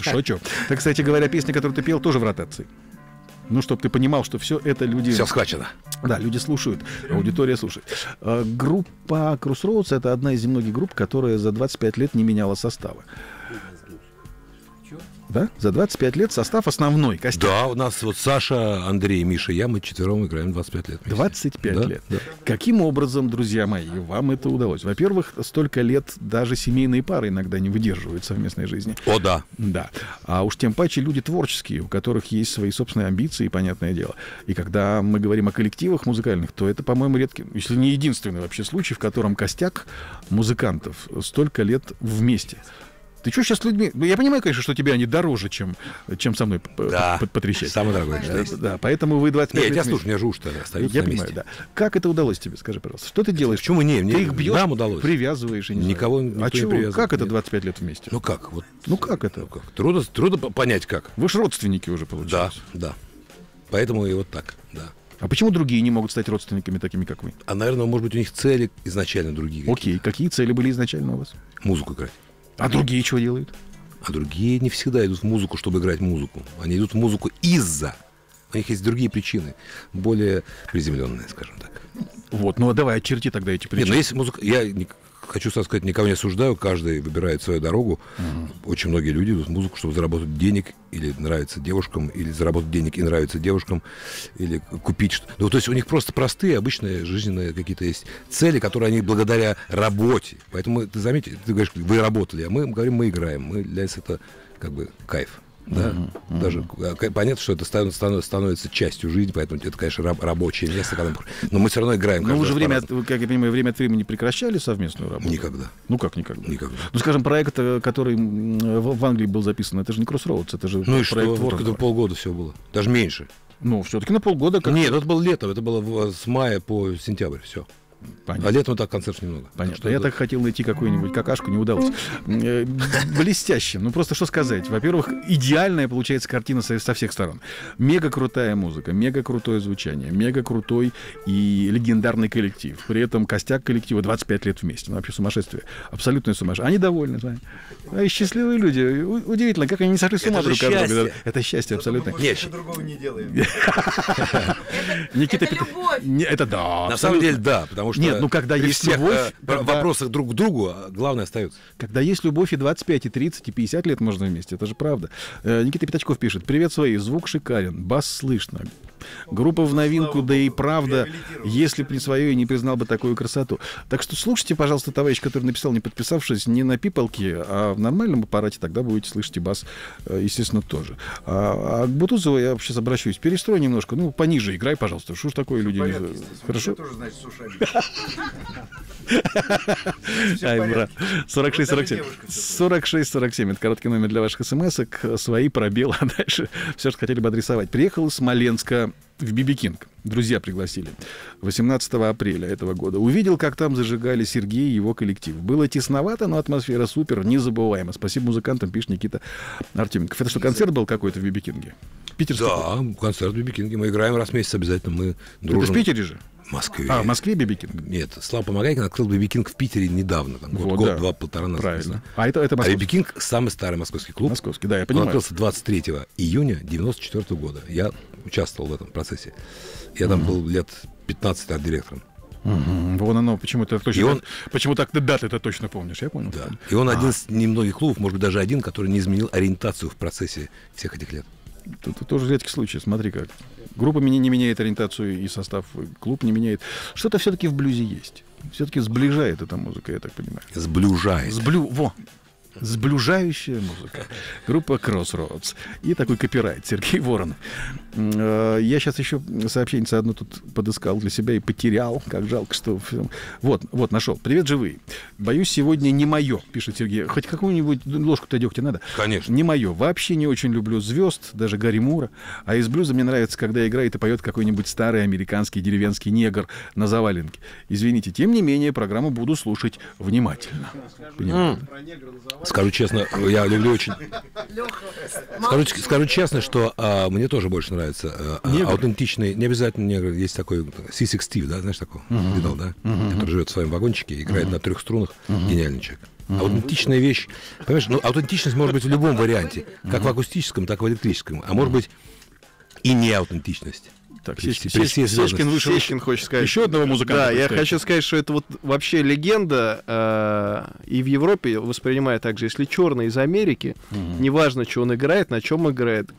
Шучу. Так, кстати говоря, песня, которую ты пел, тоже в ротации. Ну, чтобы ты понимал, что все это люди... Все схвачено. Да, люди слушают, аудитория слушает. Группа Crossroads — это одна из немногих групп, которая за 25 лет не меняла состава. Да? За 25 лет состав основной, костяк. Да, у нас вот Саша, Андрей, Миша, я, мы четвером играем 25 лет. Вместе. 25 да? лет. Да. Каким образом, друзья мои, вам это удалось? Во-первых, столько лет даже семейные пары иногда не выдерживают совместной жизни. О, да. Да. А уж тем паче люди творческие, у которых есть свои собственные амбиции, понятное дело. И когда мы говорим о коллективах музыкальных, то это, по-моему, редкий, если не единственный вообще случай, в котором костяк музыкантов столько лет вместе. Ты что сейчас с людьми... Я понимаю, конечно, что тебе они дороже, чем со мной потрещать. Самое дорогое. Да, поэтому вы 25 лет... Нет, я слушаю, мне же уши-то остаются на месте. Я понимаю, да. Как это удалось тебе, скажи, пожалуйста? Что ты делаешь? Почему мне? Ты их бьешь, привязываешь и не знаю. Никого не привязываешь. Как это 25 лет вместе? Ну как? Вот. Ну как это? Трудно понять, как. Вы же родственники уже, получается. Да. Поэтому и вот так, да. А почему другие не могут стать родственниками такими, как вы? А, наверное, может быть, у них цели изначально другие. Окей. Какие цели были изначально у вас? Музыку играть. А другие чего делают? А другие не всегда идут в музыку, чтобы играть музыку. Они идут в музыку из-за. У них есть другие причины, более приземленные, скажем так. Вот, ну а давай очерти тогда эти причины. Нет, но есть музыка... Я хочу сказать, никого не осуждаю, каждый выбирает свою дорогу. Очень многие люди идут в музыку, чтобы заработать денег, или нравится девушкам, или заработать денег и нравится девушкам, или купить что-то. Ну, то есть у них просто простые, обычные жизненные какие-то есть цели, которые они благодаря работе. Поэтому ты заметишь, ты говоришь, вы работали, а мы говорим, мы играем. Мы, для нас это как бы кайф. Да? Даже понятно, что это становится частью жизни, поэтому это, конечно, рабочее место, когда... но мы все равно играем. Но вы же время, как я понимаю, время от времени прекращали совместную работу? Никогда. Ну как никогда? Никогда. Ну скажем, проект, который в Англии был записан, это же не Crossroads, это же ну, проект Ворк. Это полгода все было, даже меньше. Ну все-таки на полгода. Как... Нет, это было летом, это было с мая по сентябрь, все. Понятно. А летом так концертов немного. Понятно. Что я это... так хотел найти какую-нибудь какашку, не удалось. Блестяще. Ну просто что сказать. Во-первых, идеальная получается картина со всех сторон. Мега крутая музыка, мега крутое звучание, мега крутой и легендарный коллектив. При этом костяк коллектива 25 лет вместе. Ну, вообще сумасшествие. Абсолютное сумасшествие. Они довольны. А и счастливые люди. Удивительно, как они не сошли с ума. Это счастье абсолютно. Ничего другого не делаем. Это любовь. Это да. На самом деле да, потому что нет, ну когда есть всех, любовь... вопросах друг к другу главное остается. Когда есть любовь, и 25, и 30, и 50 лет можно вместе, это же правда. Никита Пятачков пишет. Привет, свои, звук шикарен, бас слышно. Группа в новинку, да и правда, если при свое, не признал бы такую красоту. Так что слушайте, пожалуйста, товарищ, который написал, не подписавшись, не на пипалке, а в нормальном аппарате, тогда будете слышать и бас, естественно, тоже. А к Бутузову я сейчас обращусь. Перестрой немножко, ну, пониже играй, пожалуйста. Что ж такое, люди... Хорошо? Это тоже значит сушами. 46-47. Это короткий номер для ваших смс-ок. Свои, пробелы, а дальше все, что хотели бы адресовать. Приехал из Смоленска в Би-Би Кинг. Друзья пригласили. 18 апреля этого года. Увидел, как там зажигали Сергей и его коллектив. Было тесновато, но атмосфера супер, незабываемо. Спасибо музыкантам, пишет Никита Артеменков. Это что, концерт был какой-то в Би-Би Кинге? Питерский? Да, концерт в Би-Би Кинге. Мы играем раз в месяц обязательно. Мы дружим. Это в Питере же? В Москве. А, в Москве Би-Би Кинг? Нет, Слава Помогайкин открыл Би-Би Кинг в Питере недавно. Там, вот, год, да. Год, два, полтора назад. Правильно. Это а Би-Би Кинг самый старый московский клуб. Московский, да, я понимаю. Он открылся 23 июня 1994 года. Я участвовал в этом процессе. Я там был лет 15 арт-директором. Вон оно, почему-то точно. Почему так ты даты-то точно помнишь, я понял. Да. И он один из немногих клубов, может быть, даже один, который не изменил ориентацию в процессе всех этих лет. Это тоже редкий случай, смотри как. Группа не меняет ориентацию и состав, клуб не меняет. Что-то все-таки в блюзе есть. Все-таки сближает эта музыка, я так понимаю. Сближает. Во! Сближающая музыка. Группа Crossroads. И такой копирайт Сергей Воронов. Я сейчас еще сообщение одно тут подыскал для себя и потерял. Как жалко, что... Вот, нашел. Привет, живые. Боюсь, сегодня не мое, пишет Сергей. Хоть какую-нибудь ложку-то дегтя надо? Конечно. Не мое. Вообще не очень люблю звезд, даже Гарри Мура. А из блюза мне нравится, когда играет и поет какой-нибудь старый американский деревенский негр на заваленке. Извините. Тем не менее, программу буду слушать внимательно. Скажу честно, я люблю очень... Скажу честно, что мне тоже больше нравится аутентичный... Не обязательно негр. Есть такой C6 Steve, да, знаешь, такой, видал, да? Который живет в своем вагончике, играет на 3 струнах. Гениальный человек. Аутентичная вещь. Понимаешь, ну, аутентичность может быть в любом варианте. Как в акустическом, так и в электрическом. А может быть и неаутентичность. Так, Сечкин вышел. Сечкин хочет сказать. Еще одного музыканта. Да, я хочу сказать, что это вот вообще легенда. И в Европе воспринимают так же. Если черный из Америки, неважно, что он играет, на чем играет,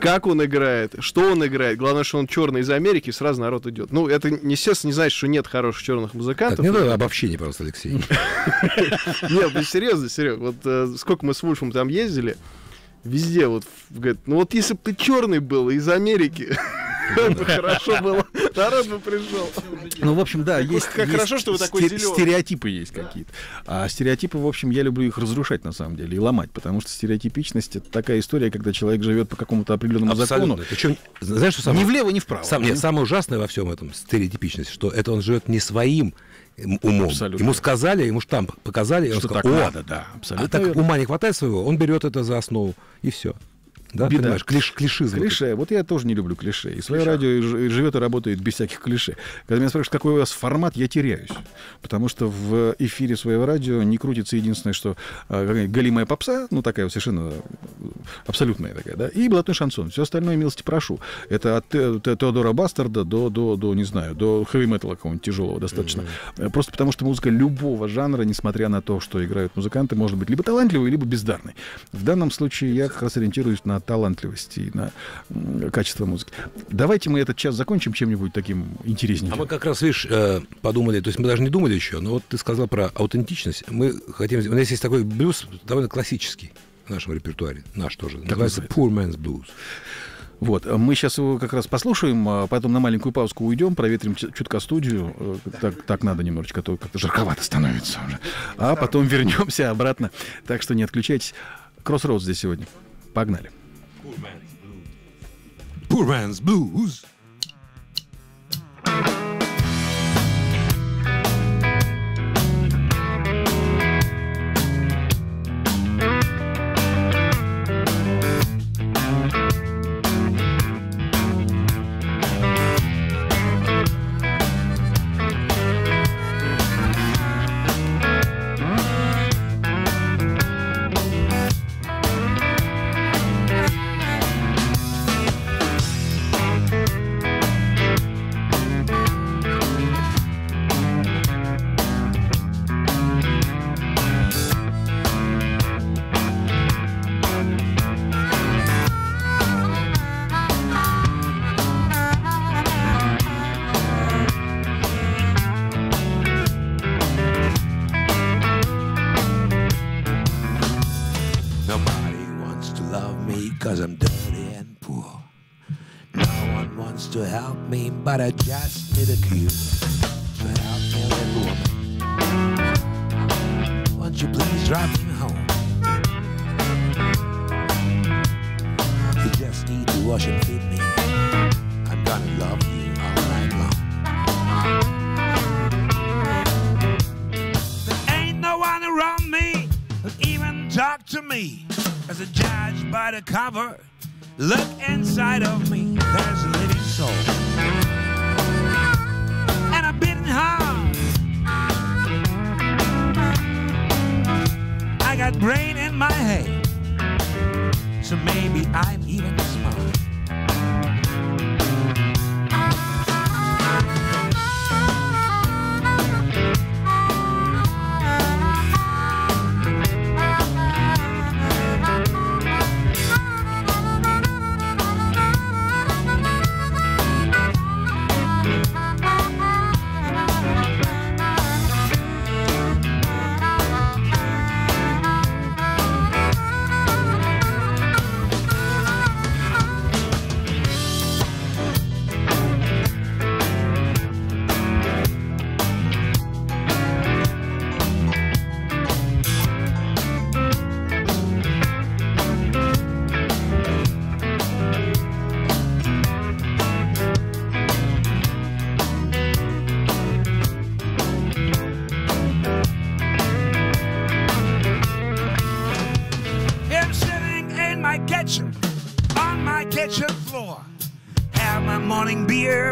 как он играет, что он играет. Главное, что он черный из Америки, и сразу народ идет. Ну, это, естественно, не значит, что нет хороших черных музыкантов. Не надо обобщение просто, Алексей. Нет, ну серьезно, Серег. Вот сколько мы с Вульфом там ездили, везде вот говорит, ну вот если бы ты черный был из Америки... Хорошо было, народ бы пришел. Ну, в общем, да, есть стереотипы есть какие-то. А стереотипы, в общем, я люблю их разрушать, на самом деле, и ломать, потому что стереотипичность — это такая история, когда человек живет по какому-то определенному закону. Знаешь, что самое... Ни влево, ни вправо. Нет, самое ужасное во всем этом стереотипичность, что это он живет не своим умом. Абсолютно. Ему сказали, ему штамп показали, и он сказал, так надо, да, абсолютно. А так ума не хватает своего, он берет это за основу, и все. Да, беда. Понимаешь, клише. Клише. Вот я тоже не люблю клише. И свое радио и живет и работает без всяких клише. Когда меня спрашивают, какой у вас формат, я теряюсь. Потому что в эфире своего радио не крутится единственное, что голимая попса, ну такая вот совершенно абсолютная такая, да, и блатной шансон. Все остальное, милости прошу. Это от Теодора Бастарда до не знаю, до хэви-металла какого-нибудь тяжелого достаточно. Mm-hmm. Просто потому что музыка любого жанра, несмотря на то, что играют музыканты, может быть либо талантливой, либо бездарной. В данном случае я как раз ориентируюсь на талантливость и на качество музыки. Давайте мы этот час закончим чем-нибудь таким интересненьким. А мы как раз, видишь, подумали, то есть мы даже не думали еще, но вот ты сказал про аутентичность. Мы хотим... У нас есть такой блюз, довольно классический в нашем репертуаре. Наш тоже. Называется Poor Man's Blues. Вот, мы сейчас его как раз послушаем, потом на маленькую паузку уйдем, проветрим чутка студию, так надо немножечко, а то как-то жарковато становится уже. А потом вернемся обратно, так что не отключайтесь. Crossroads здесь сегодня. Погнали. Poor man's blues. But I just need a cure to help me with woman. Won't you please drive me home? You just need to wash and feed me. I'm gonna love you all night long. There ain't no one around me who even talk to me. As a judge by the cover, look inside of me. There's a living soul. I got brain in my head, so maybe I'm even smart.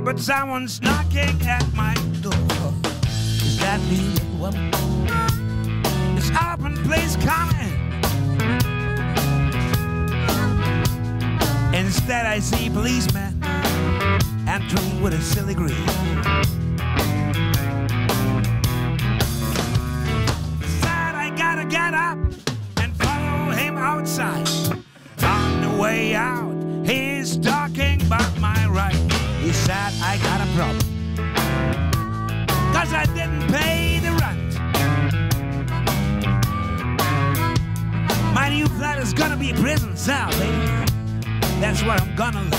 But someone's knocking at my door. Is that me? It's open, please come in. Instead I see policemen entering with a silly grin. Said I gotta get up and follow him outside. On the way out, he's talking about my right. He said I got a problem, 'cause I didn't pay the rent. My new flat is gonna be a prison cell, baby. That's what I'm gonna live.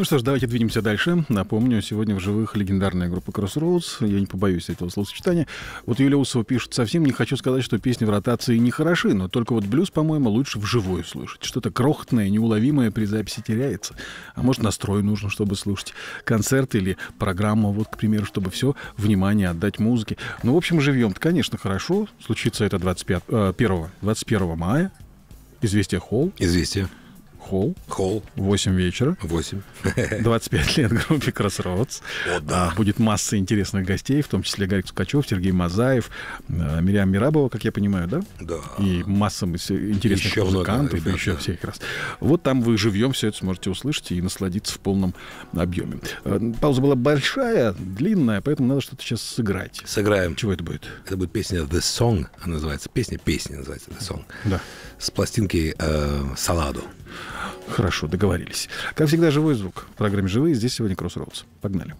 Ну что ж, давайте двинемся дальше. Напомню, сегодня в живых легендарная группа Crossroads. Я не побоюсь этого словосочетания. Вот Юлия Усова пишет: совсем не хочу сказать, что песни в ротации не хороши, но только вот блюз, по-моему, лучше вживую слушать. Что-то крохотное, неуловимое при записи теряется. А может, настрой нужно, чтобы слушать концерт или программу, вот, к примеру, чтобы все внимание отдать музыке. Ну, в общем, живьем-то, конечно, хорошо. Случится это 21 мая. Известия Холл. Известия. Холл. 8 вечера. 8. 25 лет группе Crossroads. О, да. Будет масса интересных гостей, в том числе Гарик Сукачев, Сергей Мазаев, Мириам Мирабова, как я понимаю, да? Да. И масса интересных еще музыкантов, много, и еще да. всех раз. Вот там вы живьем все это сможете услышать и насладиться в полном объеме. Пауза была большая, длинная, поэтому надо что-то сейчас сыграть. Сыграем. Чего это будет? Это будет песня The Song, она называется. Песня называется The Song. Да. С пластинки Саладо. Хорошо, договорились. Как всегда, живой звук. В программе «Живые» здесь сегодня Crossroads. Погнали.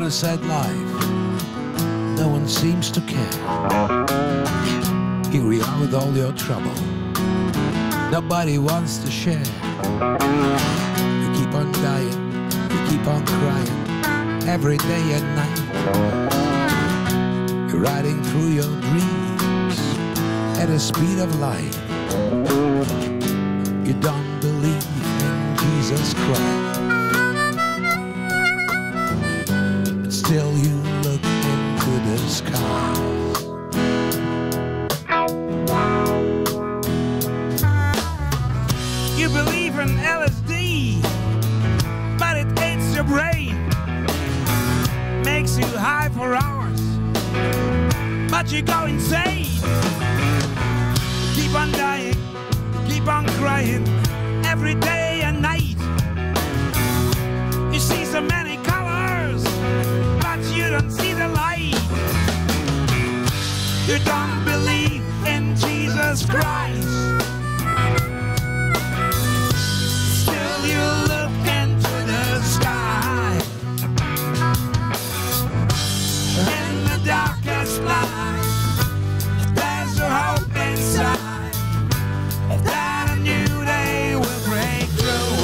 A sad life, no one seems to care. Here we are with all your trouble, nobody wants to share. You keep on dying, you keep on crying, every day and night. You're riding through your dreams at the speed of light. You don't believe in Jesus Christ. Till you look into the skies, you believe in LSD, but it hits your brain, makes you high for hours, but you go insane. Keep on dying, keep on crying, every day and night. You see so many colors, but you don't see the light. You don't believe in Jesus Christ. Still you look into the sky, in the darkest night. There's a hope inside that a new day will break through.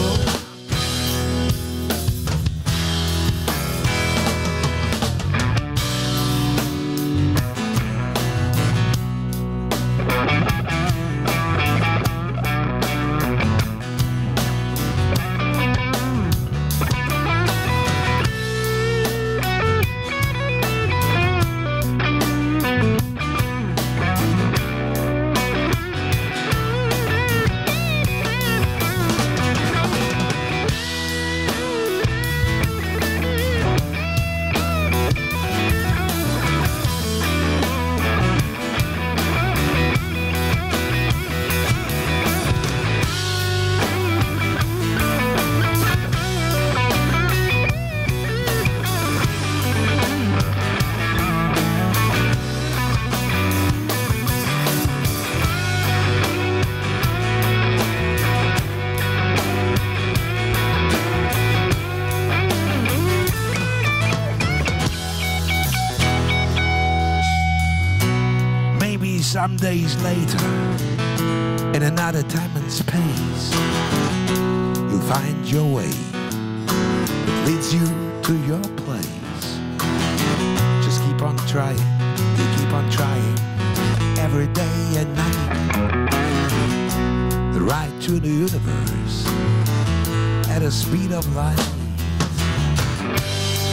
Some days later, in another time and space, you'll find your way. It leads you to your place. Just keep on trying, you keep on trying, every day and night. The ride to the universe at the speed of light.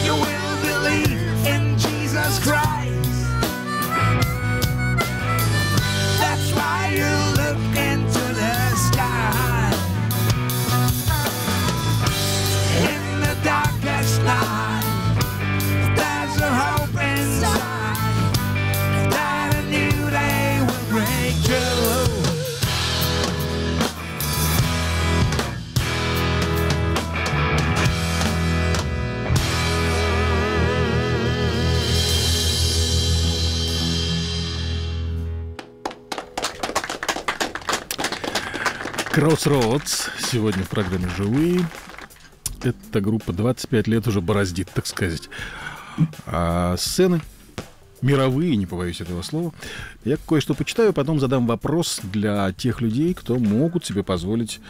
You will believe in Jesus Christ. That's why you look into the sky, in the darkest night. There's a hope inside that a new day will break through. Crossroads сегодня в программе «Живые». Эта группа 25 лет уже бороздит, так сказать, сцены мировые, не побоюсь этого слова. Я кое-что почитаю, потом задам вопрос для тех людей, кто могут себе позволить,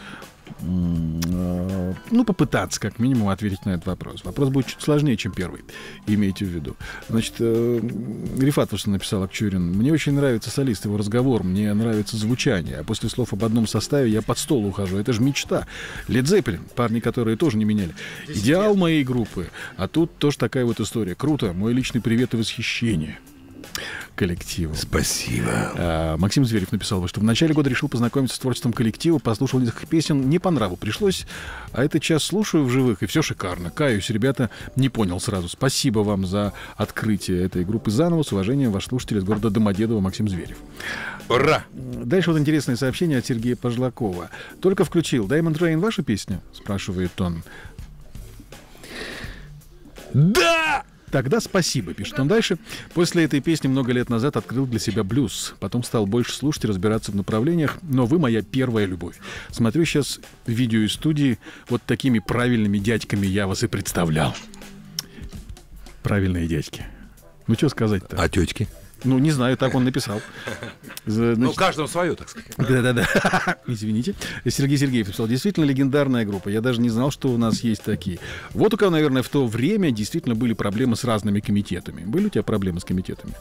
ну, попытаться как минимум ответить на этот вопрос. Вопрос будет чуть сложнее, чем первый, имейте в виду. Значит, Рифатов, что написал Акчурин: мне очень нравится солист, его разговор, мне нравится звучание, а после слов об одном составе я под стол ухожу. Это же мечта. Led Zeppelin, парни, которые тоже не меняли. Идеал моей группы. А тут тоже такая вот история. Круто. Мой личный привет и восхищение коллективу. Спасибо. Максим Зверев написал, что в начале года решил познакомиться с творчеством коллектива, послушал несколько песен, не по нраву пришлось, а это час слушаю в живых, и все шикарно. Каюсь, ребята, не понял сразу. Спасибо вам за открытие этой группы заново. С уважением, ваш слушатель из города Домодедово Максим Зверев. Ура! Дальше вот интересное сообщение от Сергея Пожлакова. Только включил. Diamond Rain ваша песня? Спрашивает он. Да! Тогда спасибо, пишет он дальше. После этой песни много лет назад открыл для себя блюз. Потом стал больше слушать и разбираться в направлениях. Но вы моя первая любовь. Смотрю сейчас видео из студии. Вот такими правильными дядьками я вас и представлял. Правильные дядьки. Ну, что сказать-то? А тетки? Ну, не знаю, так он написал. Значит, ну, каждому свое, так сказать. Да-да-да. Извините. Сергей Сергеев написал: действительно легендарная группа. Я даже не знал, что у нас есть такие. Вот у кого, наверное, в то время действительно были проблемы с разными комитетами. Были у тебя проблемы с комитетами?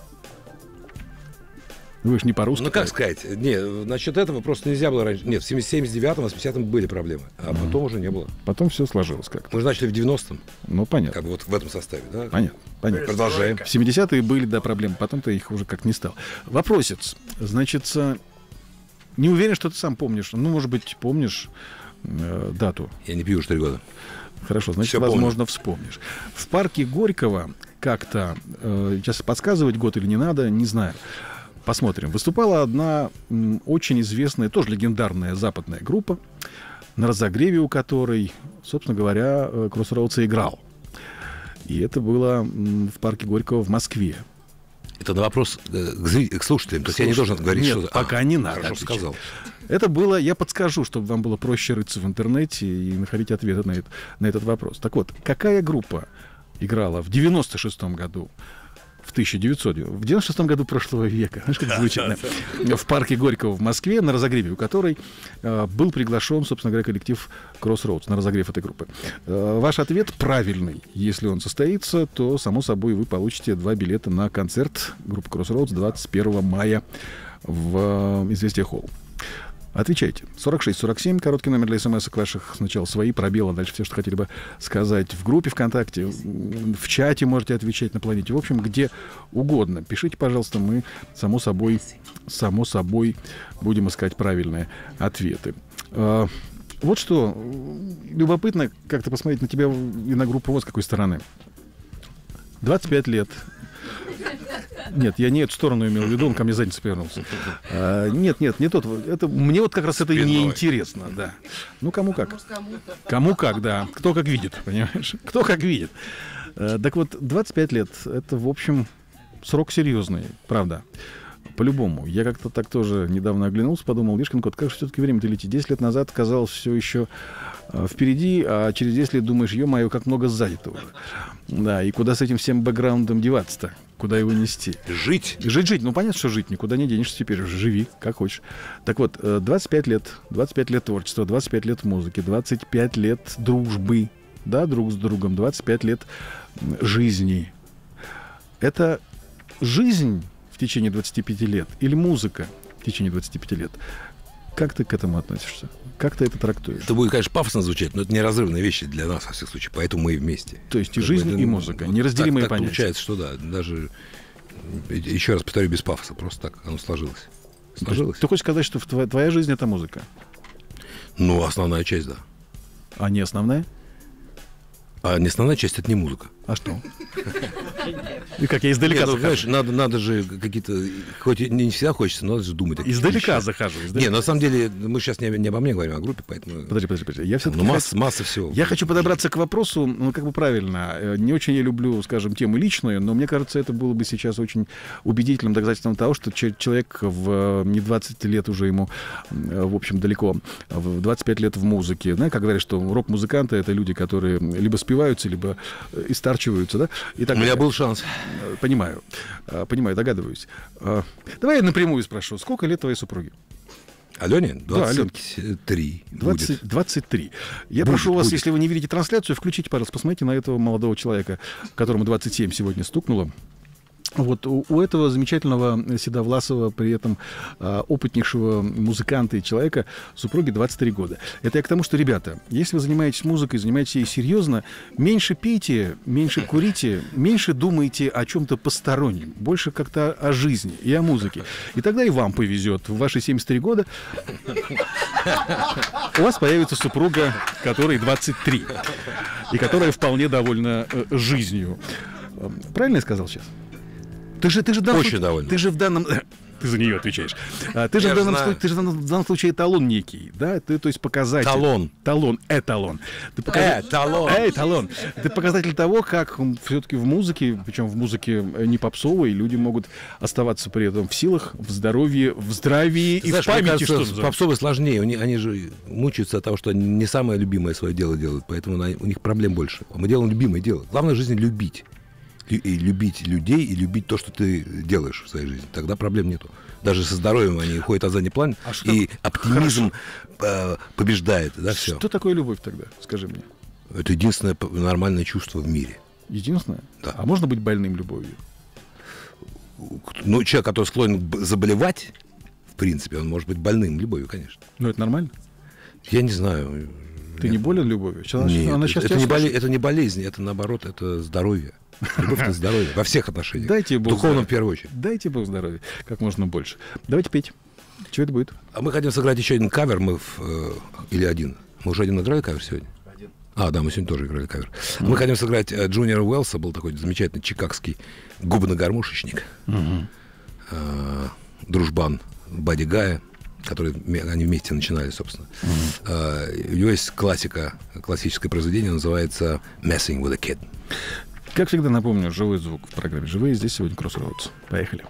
Вы же не по-русски. Ну, как сказать? Не, насчет этого просто нельзя было раньше. Нет, в 79-м, 80-м были проблемы. А потом уже не было. Потом все сложилось как-то. Мы же начали в 90-м. Ну, понятно. Как бы вот в этом составе, да? Понятно. Понятно. Продолжаем. В 70-е были, да, проблемы. Потом-то их уже как не стало. Вопросец. Значит, не уверен, что ты сам помнишь. Ну, может быть, помнишь дату. Я не пью уже 3 года. Хорошо, значит, все возможно, помню. Вспомнишь. В парке Горького как-то... сейчас подсказывать год или не надо, не знаю. Посмотрим. Выступала одна очень известная, тоже легендарная западная группа, на разогреве у которой, собственно говоря, Crossroads играл. И это было в парке Горького в Москве. Это на вопрос к слушателям. То есть я не должен говорить, нет, что... пока не надо. Хорошо сказал. Это было... Я подскажу, чтобы вам было проще рыться в интернете и находить ответы на этот вопрос. Так вот, какая группа играла в 96-м году? В 1996 году прошлого века. Знаешь, как звучит? Да. В парке Горького в Москве, на разогреве у которой был приглашен, собственно говоря, коллектив Crossroads на разогрев этой группы. Ваш ответ правильный. Если он состоится, то, само собой, вы получите 2 билета на концерт группы Crossroads 21 мая в «Известия Холл». Отвечайте. 46-47, короткий номер для смс-ок ваших. Сначала свои, пробелы, а дальше все, что хотели бы сказать. В группе ВКонтакте, в чате можете отвечать, на планете. В общем, где угодно. Пишите, пожалуйста, мы, само собой, будем искать правильные ответы. Вот что, любопытно как-то посмотреть на тебя и на группу вот с какой стороны. 25 лет. Нет, я не эту сторону имел в виду, он ко мне задницу повернулся. Нет, не тот. Это, мне вот как раз это и неинтересно, да. Ну, кому как. Кому как, да. Кто как видит, понимаешь? Кто как видит. Так вот, 25 лет, это, в общем, срок серьезный, правда. По-любому. Я как-то так тоже недавно оглянулся, подумал: Вишкин кот, как же все-таки время-то летит. 10 лет назад казалось все еще впереди, а через 10 лет думаешь: ё-моё, как много сзади-то уже. Да, и куда с этим всем бэкграундом деваться-то? Куда его нести? Жить. Жить. Ну, понятно, что жить никуда не денешься теперь. Уже живи, как хочешь. Так вот, 25 лет. 25 лет творчества, 25 лет музыки, 25 лет дружбы, да, друг с другом, 25 лет жизни. Это жизнь... в течение 25 лет, или музыка в течение 25 лет. Как ты к этому относишься? Как ты это трактуешь? Это будет, конечно, пафосно звучать, но это неразрывные вещи для нас, во всяком случае, поэтому мы и вместе. То есть и жизнь, и музыка, вот неразделимые так понятия. Получается, что да, даже, еще раз повторю, без пафоса, просто так оно сложилось. Ты хочешь сказать, что твоя жизнь — это музыка? Ну, основная часть, да. А не основная? А не основная часть — это не музыка. А что? И как я издалека захожу. Знаешь, надо же какие-то... Хоть не всегда хочется, но надо же думать. Издалека захожу. Не, на самом деле, мы сейчас не обо мне говорим, а о группе, поэтому... Подожди. Я все-таки... масса всего. Я хочу подобраться к вопросу, ну, как бы правильно. Не очень я люблю, скажем, тему личную, но мне кажется, это было бы сейчас очень убедительным доказательством того, что человек не 20 лет уже ему, в общем, далеко, в 25 лет в музыке. Знаешь, как говорят, что рок-музыканты — это люди, которые либо спиваются, либо истарчиваются, да? И так у меня был шанс. Понимаю, догадываюсь. Давай я напрямую спрошу, сколько лет твоей супруге? Алене? 23. 23. Я прошу вас, если вы не видите трансляцию, включите, пожалуйста, посмотрите на этого молодого человека, которому 27 сегодня стукнуло. Вот у этого замечательного седовласого, при этом опытнейшего музыканта и человека, супруге 23 года. Это я к тому, что, ребята, если вы занимаетесь музыкой, занимаетесь ей серьезно, меньше пейте, меньше курите, меньше думайте о чем-то постороннем, больше как-то о жизни и о музыке. И тогда и вам повезет. В ваши 73 года у вас появится супруга, которой 23, и которая вполне довольна жизнью. Правильно я сказал сейчас? Ты за нее отвечаешь. Ты же в данном случае эталон некий, да? То есть показатель. Эталон. Ты показатель того, как все-таки в музыке, причем в музыке не попсовой, люди могут оставаться при этом в силах, в здоровье, в здравии и в памяти. Что попсовые сложнее. Они же мучаются от того, что они не самое любимое свое дело делают, поэтому у них проблем больше. Мы делаем любимое дело. Главное в жизни любить. И любить людей, и любить то, что ты делаешь в своей жизни. Тогда проблем нету. Даже со здоровьем они уходят на задний план, и оптимизм побеждает. Да, что всё. Такое любовь тогда, скажи мне? Это единственное нормальное чувство в мире. Единственное? Да. А можно быть больным любовью? Ну, человек, который склонен заболевать, в принципе, он может быть больным любовью, конечно. Но это нормально? Я не знаю. Ты не болен любовью? Это не болезнь, это наоборот, это здоровье. Любовь на здоровье. Во всех отношениях. Дайте Бог духовном, в первую очередь. Дайте Бог здоровья. Как можно больше. Давайте петь. Чего это будет? А мы хотим сыграть еще один кавер. Или один. Мы уже один играли кавер сегодня? Один. А, да, мы сегодня тоже играли кавер. Мы хотим сыграть Джуниора Уэллса. Был такой замечательный чикагский губно-гармошечник. Дружбан Бадди Гая, которые они вместе начинали, собственно. У него есть классическое произведение. Называется «Messing with a Kid». Как всегда, напомню, живой звук в программе «Живые». Здесь сегодня Crossroads. Поехали.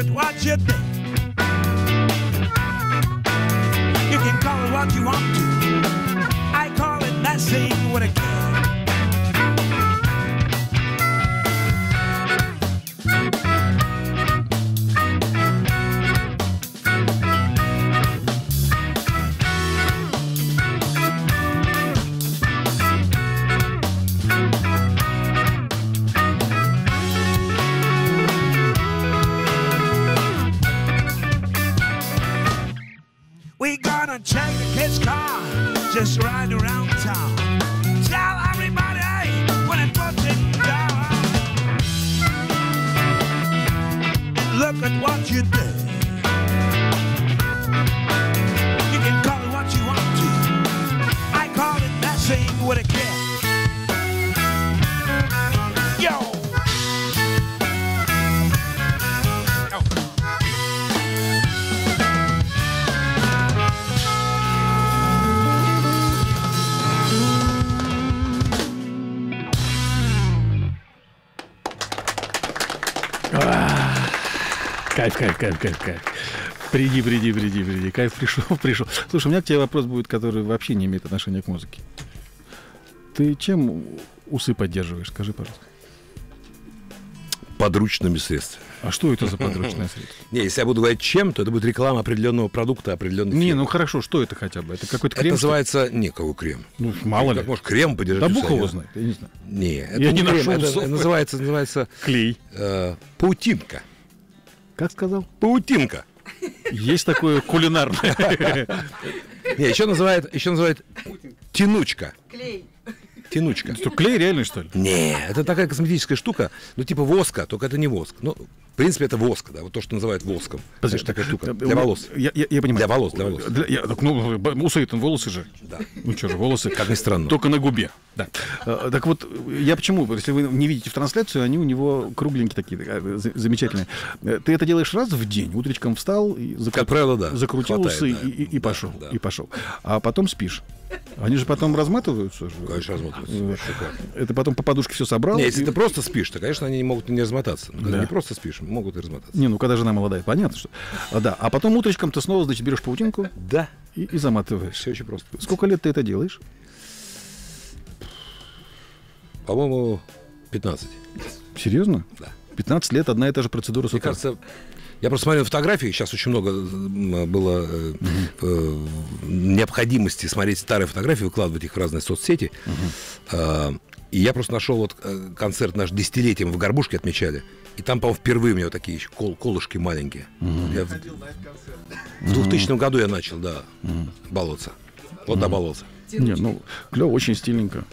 could watch your thing. You can call it what you want to. I call it not saying what I can. We gonna check the kid's car, just ride around town. Tell everybody when it puts it down. Look at what you do. You can call it what you want to. I call it messing with a kid. Yo! Кайф, кайф, кайф, кайф, кайф. Приди, приди, приди, приди. Кайф пришел, пришел. Слушай, у меня к тебе вопрос будет, который вообще не имеет отношения к музыке. Ты чем усы поддерживаешь? Скажи, пожалуйста. Подручными средствами. А что это за подручное средство? Не, если я буду говорить чем, то это будет реклама определенного продукта, определенных. Не, ну хорошо, что это хотя бы? Это какой-то крем? Это называется никакого крем. Ну, мало ли. Может, крем подержать? Да бог его знает, я не знаю. Не, это не крем, это называется клей. Паутинка. Как сказал? Паутинка. Есть такое кулинарное. Не, еще называют тянучка. Клей. Тянучка. Что, клей реально, что ли? Не, это такая косметическая штука, ну типа воска, только это не воск. Ну, в принципе, это воск, да, вот то, что называют воском. Подожди, такая штука для волос. Я понимаю. Для волос, для волос. Ну, усы, там волосы же. Да. Ну что же, волосы. Как ни странно. Только на губе. Да. Так вот, я почему, если вы не видите в трансляцию, они у него кругленькие такие, замечательные. Ты это делаешь раз в день, утречком встал, как правило, да. Закрутил усы и пошел, и пошел. А потом спишь. Они же потом разматываются. Конечно, разматываются. Это потом по подушке все собрал. Нет, если ты просто спишь, то, конечно, они не могут не размотаться. Когда не просто спишь, могут и размотаться. Не, ну когда жена молодая, понятно, что. Да. А потом утречком ты снова, значит, берешь паутинку. Да. И заматываешь. Все очень просто. Сколько лет ты это делаешь? По-моему, 15. Серьезно? Да. 15 лет одна и та же процедура с утра. Мне кажется, я просто смотрел фотографии, сейчас очень много было необходимости смотреть старые фотографии, выкладывать их в разные соцсети. И я просто нашел вот концерт наш десятилетием в Горбушке отмечали. И там, по-моему, впервые у меня вот такие колышки маленькие. Я ходил на этот концерт. В 2000 году я начал, да, болоться. Вот добололся. Не, ну, клево, очень стильненько.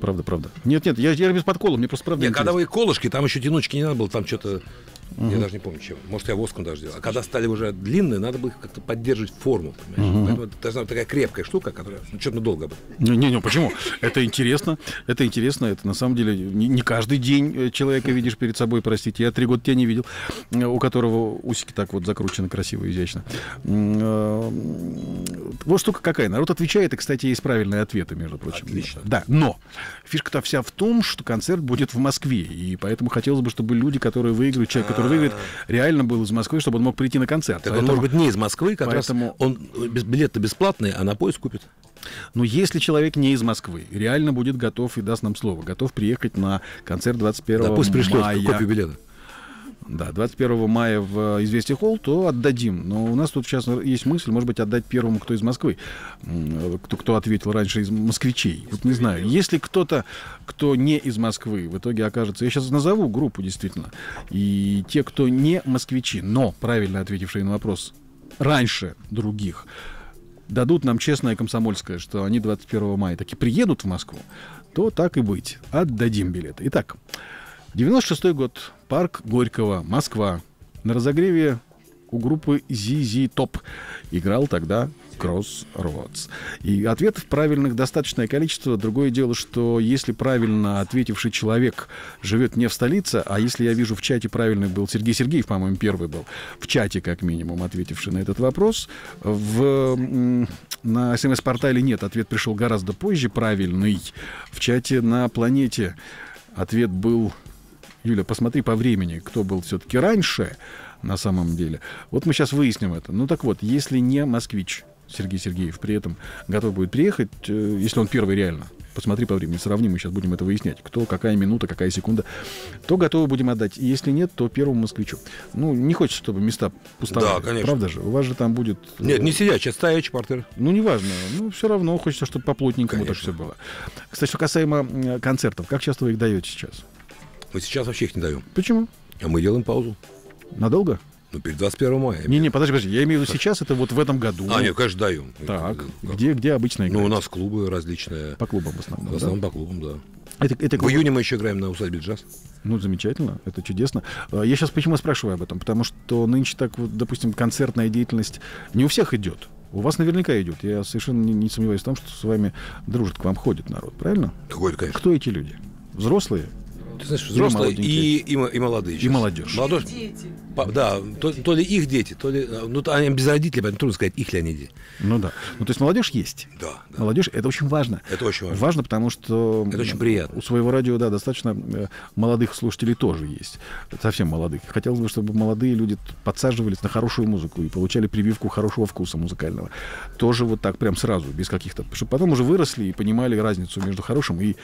Правда, правда. Нет, нет, я без подкола, мне просто правда. Нет, когда вы колышки, там еще тянучки не надо было, там что-то, я даже не помню, чем. Может, я воском даже делал. А когда стали уже длинные, надо было их как-то поддерживать форму, понимаешь? Поэтому это должна быть такая крепкая штука, которая что-то долго будет. Не-не-не, почему? Это интересно, это интересно, это на самом деле не каждый день человека видишь перед собой, простите. Я 3 года тебя не видел, у которого усики так вот закручены красиво, изящно. Вот штука какая. Народ отвечает, и, кстати, есть правильные ответы, между прочим. Отлично. Да, но фишка-то вся в том, что концерт будет в Москве, и поэтому хотелось бы, чтобы люди, которые выиграют, человек, который выиграет, реально был из Москвы, чтобы он мог прийти на концерт. Так поэтому, он, может быть, не из Москвы, как поэтому... раз он билет-то бесплатный, а на поезд купит. Но если человек не из Москвы, реально будет готов и даст нам слово, готов приехать на концерт 21 мая. Да пусть пришлет копию билета. Да, 21 мая в «Известия Холл», то отдадим. Но у нас тут сейчас есть мысль, может быть, отдать первому, кто из Москвы, кто ответил раньше из москвичей. Вот не знаю. Если кто-то, кто не из Москвы, в итоге окажется... Я сейчас назову группу, действительно. И те, кто не москвичи, но правильно ответившие на вопрос раньше других, дадут нам честное комсомольское, что они 21 мая таки приедут в Москву, то так и быть. Отдадим билеты. Итак... 96-й год. Парк Горького. Москва. На разогреве у группы ZZ Top играл тогда Crossroads. И ответов правильных достаточное количество. Другое дело, что если правильно ответивший человек живет не в столице, а если я вижу в чате правильный был Сергей Сергеев, по-моему, первый был в чате, как минимум, ответивший на этот вопрос. На СМС-портале нет. Ответ пришел гораздо позже. Правильный. В чате на планете ответ был... Юля, посмотри по времени, кто был все-таки раньше. на самом деле. Вот мы сейчас выясним это. Ну так вот, если не москвич Сергей Сергеев при этом готов будет приехать, если он первый реально, посмотри по времени, сравним, мы сейчас будем это выяснять, кто, какая минута, какая секунда, то готовы будем отдать. Если нет, то первому москвичу. Ну, не хочется, чтобы места пустовали. Да, конечно. Правда же? У вас же там будет... Нет, не сидячий, стоячий портер. Ну, неважно. Ну, все равно хочется, чтобы поплотненькому так все было. Кстати, что касаемо концертов, как часто вы их даете сейчас? Мы сейчас вообще их не даем. Почему? А мы делаем паузу. Надолго? Ну, перед 21 мая. Не-не, подожди, я имею в виду сейчас, это вот в этом году. А, нет, конечно, даем. Так, где обычно играете? Ну, у нас клубы различные. По клубам в основном, да? В основном по клубам, да. Это в июне мы еще играем на усадьбе «Джаз». Ну, замечательно, это чудесно. Я сейчас почему спрашиваю об этом? Потому что нынче так вот, допустим, концертная деятельность не у всех идет. У вас наверняка идет. Я совершенно не сомневаюсь в том, что с вами дружит, к вам ходит народ, правильно? Какой-то, конечно. Кто эти люди? Взрослые? Ты знаешь, взрослые и молодые. И молодежь. Молодежь. Дети. Да, то ли их дети, то ли... Ну, они без родителей, поэтому трудно сказать, их ли они дети. Ну да. Ну, то есть молодежь есть. Да. Молодежь, это очень важно. Это очень важно. Важно, потому что... Это очень приятно. У своего радио, да, достаточно молодых слушателей тоже есть. Совсем молодых. Хотелось бы, чтобы молодые люди подсаживались на хорошую музыку и получали прививку хорошего вкуса музыкального. Тоже вот так прям сразу, без каких-то... Чтобы потом уже выросли и понимали разницу между хорошим и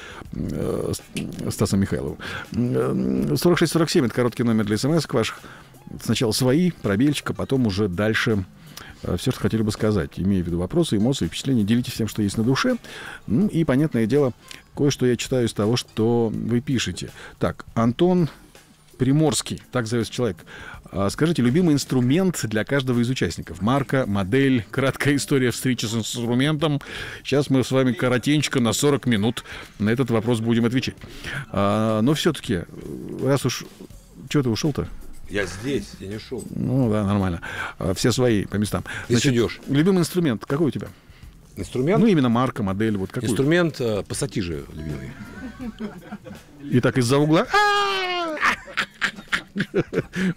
Стасом Михайловым. 46-47 — это короткий номер для смс ваших. Сначала свои, пробельчика, потом уже дальше все, что хотели бы сказать. Имея в виду вопросы, эмоции, впечатления, делитесь всем, что есть на душе. Ну и, понятное дело, кое-что я читаю из того, что вы пишете. Так, Антон Приморский, так зовется человек. Скажите, любимый инструмент для каждого из участников? Марка, модель, краткая история встречи с инструментом. Сейчас мы с вами коротенько на 40 минут на этот вопрос будем отвечать. Но все-таки, раз уж... Чего ты ушел-то? Я здесь, я не шел. Ну да, нормально. Все свои по местам. Значит, идешь. Любимый инструмент какой у тебя? Инструмент? Ну именно марка, модель, вот какой. Инструмент пассатижи любимый. И так из-за угла.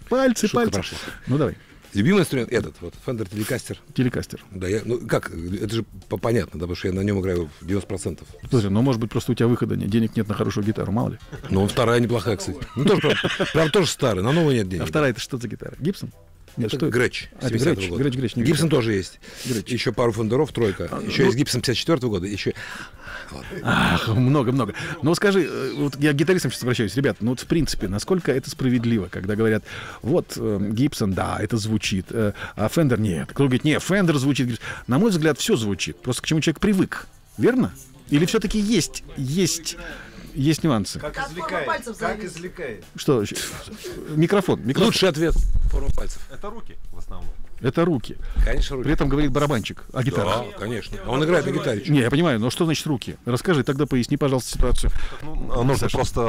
Пальцы. Прошла. Ну давай. Любимый инструмент этот, вот, Fender Telecaster. Да, ну как, это же понятно, да, потому что я на нем играю 90%. Слушай, ну может быть просто у тебя выхода нет, денег нет на хорошую гитару, мало ли. Ну вторая неплохая, кстати. Ну тоже, прям тоже старая, на новую нет денег. А вторая это что за гитара? Гибсон? Нет, это Грэч. Грэч. Гибсон тоже есть. Грэч. Еще пару фендеров, тройка. Еще есть Гибсон 54-го года. Еще... Ах, много. Но скажи, вот я к гитаристам сейчас обращаюсь. Ребята, ну вот в принципе, насколько это справедливо, когда говорят, вот Гибсон, да, это звучит, а Фендер нет. Кто говорит, нет, Фендер звучит. Гибсон. На мой взгляд, все звучит. Просто к чему человек привык. Верно? Или все-таки есть нюансы? Как извлекает? Что? Микрофон. Лучший ответ. Форма пальцев. Это руки в основном. Конечно, руки. При этом говорит барабанщик о гитаре. Да, конечно. А он играет на гитаре. Не, я понимаю, но что значит руки? Расскажи, тогда поясни, пожалуйста, ситуацию. Ну, нужно просто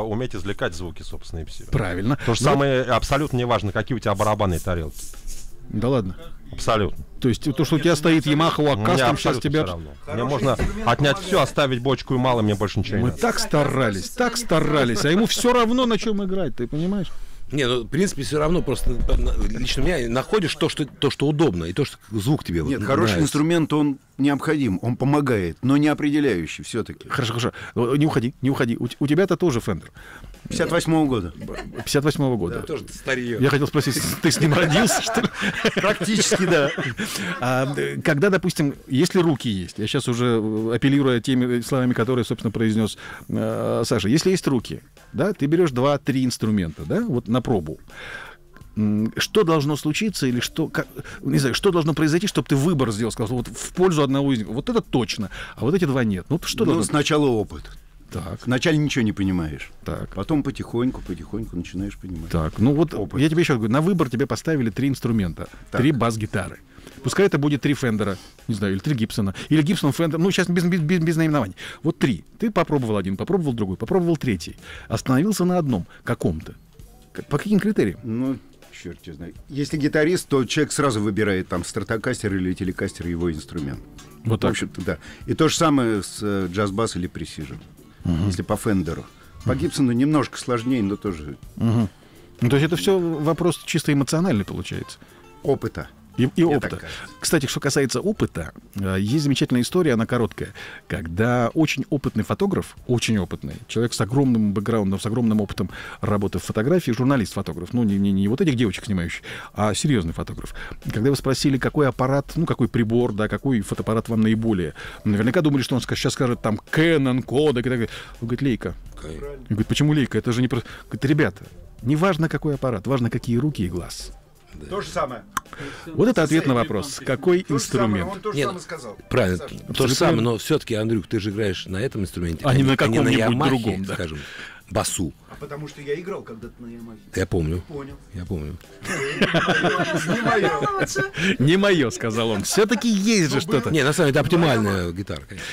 уметь извлекать звуки, собственно, и все. Правильно. То же самое, абсолютно неважно, какие у тебя барабаны и тарелки. Да ладно? Абсолютно. То есть то, что у тебя стоит Yamaha, Custom, сейчас тебя... Мне можно отнять все, оставить бочку и мало, мне больше ничего не надо. Мы так старались, а ему все равно, на чем играть, ты понимаешь? Не, ну, в принципе, все равно, просто лично меня находишь то, что удобно, и то, что звук тебе нравится. Нет, хороший инструмент, он необходим, он помогает, но не определяющий все-таки. Хорошо, не уходи. У тебя-то тоже Фендер. 58-го года. 58-го года. Да, тоже старье. Я хотел спросить, ты с ним родился, что ли? Практически, да. Когда, допустим, если руки есть, я сейчас уже апеллирую теми словами, которые, собственно, произнес Саша. Если есть руки, да, ты берешь 2-3 инструмента, да, вот на пробу. Что должно случиться или что, как, не знаю, что должно произойти, чтобы ты выбор сделал, сказал, вот в пользу одного из них, вот это точно, а вот эти два нет. Ну, что должно... Сначала опыт. Так. Вначале ничего не понимаешь. Так. Потом потихоньку начинаешь понимать. Так, ну вот опыт. Я тебе еще говорю, на выбор тебе поставили 3 инструмента. Так. 3 бас-гитары. Пускай это будет 3 Фендера, не знаю, или 3 Гибсона, или Гибсон Фендер, ну сейчас без наименований. Вот 3. Ты попробовал один, попробовал другой, попробовал третий. Остановился на одном каком-то. По каким критериям? Ну, черт я знаю. Если гитарист, то человек сразу выбирает там стратокастер или телекастер его инструмент. Вот так. В общем-то, да. И то же самое с джаз-бас или пресижем. Если по Фендеру. По Гибсону немножко сложнее, но тоже. Ну, то есть это все вопрос чисто эмоциональный получается. Опыта. И опыта. Кстати, что касается опыта, есть замечательная история, она короткая. Когда очень опытный фотограф, очень опытный, человек с огромным бэкграундом, с огромным опытом работы в фотографии, журналист-фотограф, ну, не вот этих девочек снимающих, а серьезный фотограф. Когда его спросили, какой аппарат, ну, какой прибор, да, какой фотоаппарат вам наиболее, наверняка думали, что он сейчас скажет там Canon, Kodak и так далее. Он говорит, Leica. Он говорит, почему Leica? Это же не просто... Говорит, ребята, не важно, какой аппарат, важно, какие руки и глаз. Да. То же самое. Вот это ответ на вопрос. Какой инструмент? Он то же самое сказал. Правильно. То же самое, но все-таки, Андрюх, ты же играешь на этом инструменте, а не на каком-нибудь другом, скажем, басу. А потому что я играл когда-то на Ямахе. Я помню. Понял. Я помню. Не мое, сказал он. Все-таки есть же что-то. Не, на самом деле, это оптимальная гитара, конечно.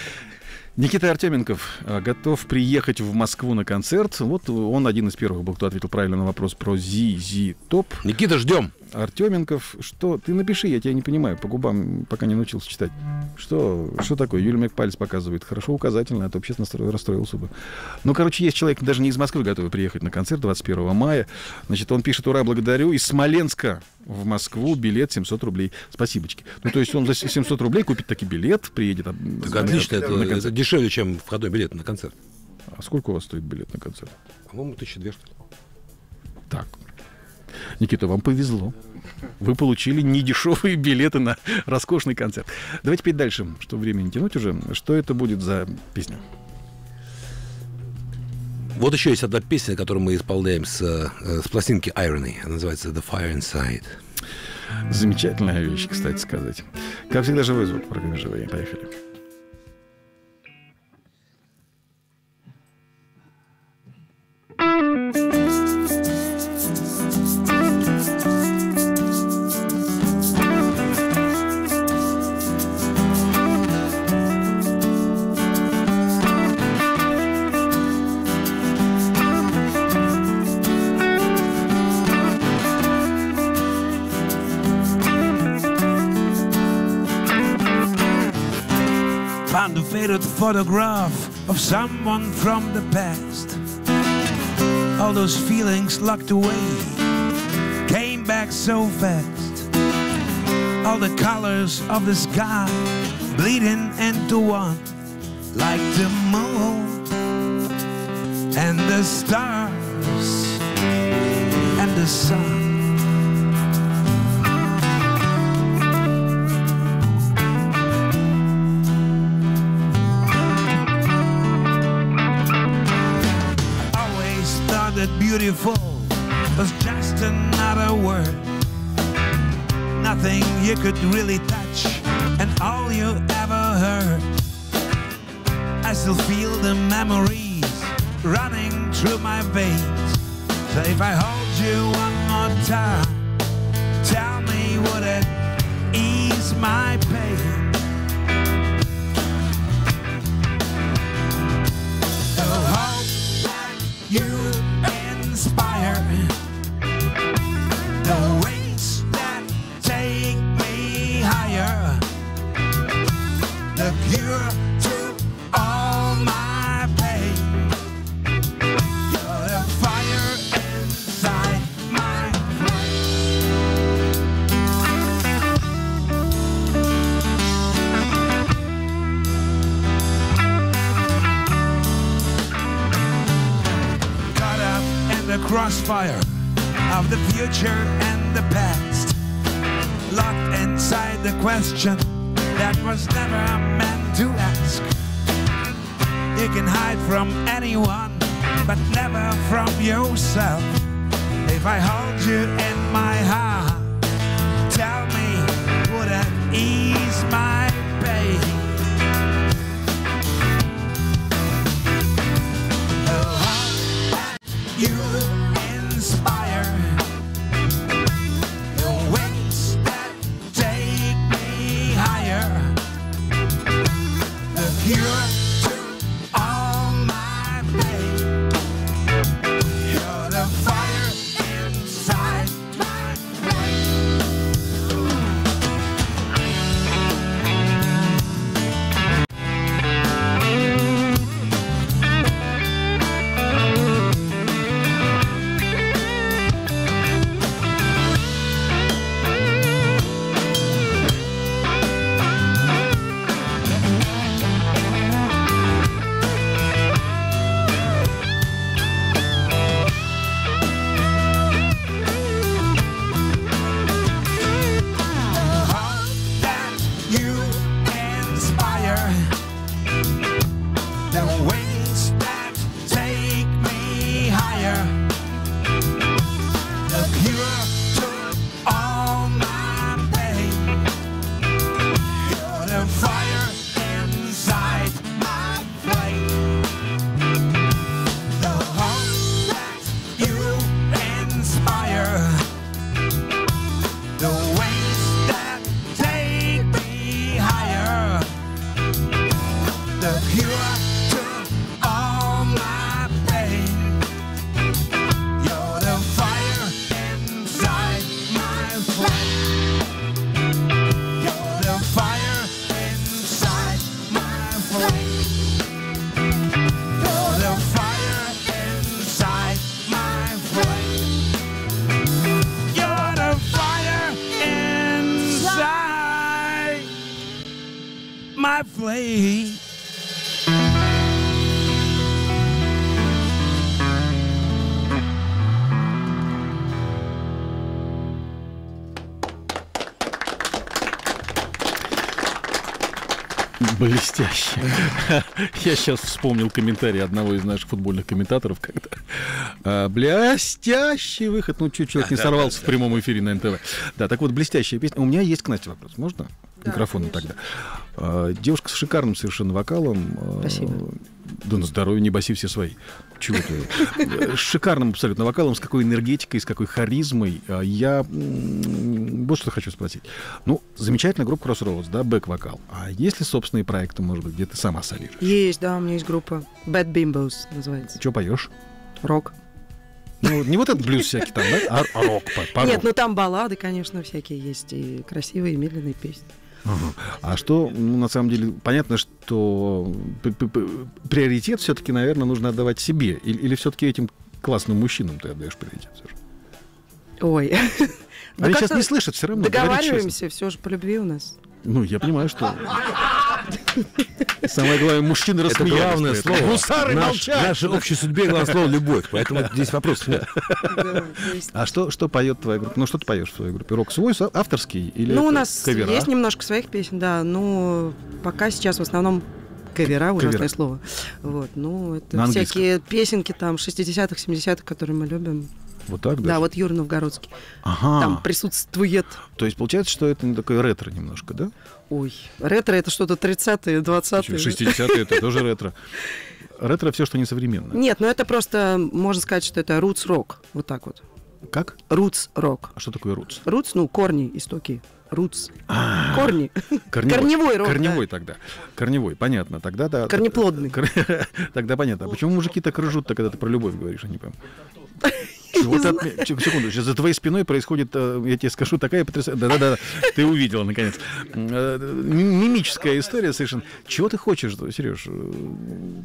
Никита Артеменков готов приехать в Москву на концерт. Вот он один из первых был, кто ответил правильно на вопрос про ZZ Top. Никита, ждем. Артеменков, что? Ты напиши, я тебя не понимаю, по губам пока не научился читать. Что такое? Юлия мне палец показывает. Хорошо, указательно, а то общественно расстроился бы. Ну, короче, есть человек, даже не из Москвы готовый приехать на концерт 21 мая. Значит, он пишет, ура, благодарю. Из Смоленска в Москву билет 700 рублей. Спасибочки. Ну, то есть он за 700 рублей купит таки билет, приедет. Так отлично, это дешевле, чем входной билет на концерт. А сколько у вас стоит билет на концерт? По-моему, 1200, что ли. Так. Никита, вам повезло. Вы получили недешевые билеты на роскошный концерт. Давайте петь дальше, чтобы время не тянуть уже. Что это будет за песня? Вот еще есть одна песня, которую мы исполняем с пластинки Irony. Она называется The Fire Inside. Замечательная вещь, кстати сказать. Как всегда, живой звук в программе «Живые». Поехали. Found a faded photograph of someone from the past. All those feelings locked away came back so fast. All the colors of the sky bleeding into one, like the moon and the stars and the sun. Beautiful was just another word, nothing you could really touch, and all you ever heard. I still feel the memories running through my veins. So if I hold you one more time, tell me would it ease my pain? So hold back you. The wings that take me higher, the cure to all my pain. You're the fire inside my flame. Caught up in the crossfire of the future and the past, locked inside the question that was never meant to ask. You can hide from anyone, but never from yourself. If I hold you in my heart, tell me, would it ease my pain? Oh, you inspire. You're the fire inside my life. I play. Блестяще. Я сейчас вспомнил комментарий одного из наших футбольных комментаторов как-то. Блестящий выход. Ну, чуть человек не сорвался в прямом эфире на НТВ. Да, так вот, блестящая песня. У меня есть к Насте вопрос. Можно? Да, микрофону тогда. Девушка с шикарным совершенно вокалом. Спасибо. Да на здоровье, не баси все свои. Чего ты? С шикарным абсолютно вокалом, с какой энергетикой, с какой харизмой. Я вот что хочу спросить. Ну, замечательная группа Crossroads, да, бэк-вокал. А есть ли собственные проекты, может быть, где ты сама солируешь? Есть, да, у меня есть группа. Bad Bimbos называется. Чего поешь? Рок. Ну, не вот этот блюз всякий там, да? А рок. Нет, ну там баллады, конечно, всякие есть. И красивые, и медленные песни. А что, ну, на самом деле, понятно, что приоритет все-таки, наверное, нужно отдавать себе. Или все-таки этим классным мужчинам ты отдаешь приоритет? Ой. Они сейчас не слышат все равно. Договариваемся, все же по любви у нас. Ну, я понимаю, что... Самое главное, мужчины рассмеялись. Это главное слово. Гусары молчат. В нашей общей судьбе главное слово — любовь. Поэтому здесь вопрос нет. А что поет твоя группа? Ну, что ты поешь в своей группе? Рок свой, авторский или кавера? Ну, у нас есть немножко своих песен, да. Но пока сейчас в основном кавера, ужасное слово. Вот, ну, это всякие песенки там 60-х, 70-х, которые мы любим. Вот так, да? Да, вот Юра Новгородский. Ага. Там присутствует. То есть получается, что это такое ретро немножко, да? Ой, ретро — это что-то 30-е, 20-е. 60-е — это тоже ретро. Ретро — все, что не современное. Нет, ну это просто, можно сказать, что это рутс-рок. Вот так вот. Как? Рутс-рок. А что такое рутс? Рутс, ну, корни, истоки. Рутс. Корни. Корневой рок. Корневой тогда. Корневой, понятно. Тогда да. Корнеплодный. Тогда понятно. А почему мужики так ржут-то, когда ты про любовь говоришь, я не понимаю? Вот секунду, сейчас за твоей спиной происходит, я тебе скажу, такая потрясающая... Да-да-да, ты увидела, наконец. Мимическая история совершенно. Чего ты хочешь, Сереж?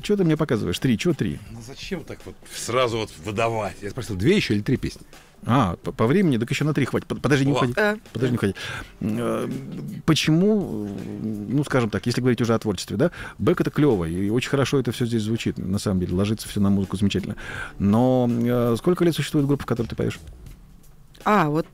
Чего ты мне показываешь? Три, чего три? Ну зачем так вот сразу вот выдавать? Я спросил, две еще или три песни? А, по времени, так еще на три хватит. Подожди, не уходи. Подожди, не уходи. Почему, ну, скажем так, если говорить уже о творчестве, да, бэк — это клево, и очень хорошо это все здесь звучит, на самом деле, ложится все на музыку замечательно. Но сколько лет существует группа, в которой ты поешь? А, вот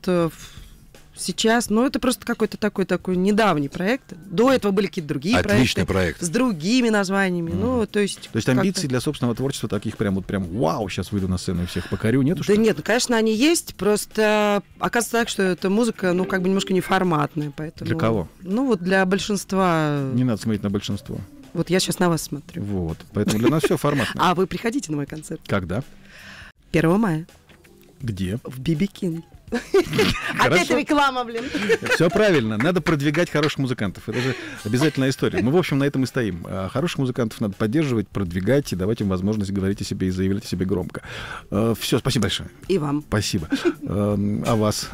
сейчас, ну, это просто какой-то такой недавний проект. До этого были какие-то другие проекты. Отличный проект. С другими названиями. Ну, то есть амбиции для собственного творчества таких прям вау, сейчас выйду на сцену и всех покорю, нету? Да нет, ну, конечно, они есть, просто оказывается так, что эта музыка, ну, как бы немножко неформатная, поэтому... Для кого? Ну, вот для большинства... Не надо смотреть на большинство. Вот я сейчас на вас смотрю. Вот, поэтому для нас все форматно. А вы приходите на мой концерт. Когда? 1 мая. Где? В BB King. Опять реклама, блин. Все правильно, надо продвигать хороших музыкантов. Это же обязательная история. Мы, в общем, на этом и стоим. Хороших музыкантов надо поддерживать, продвигать и давать им возможность говорить о себе и заявлять о себе громко. Все, спасибо большое. И вам. Спасибо. А вас?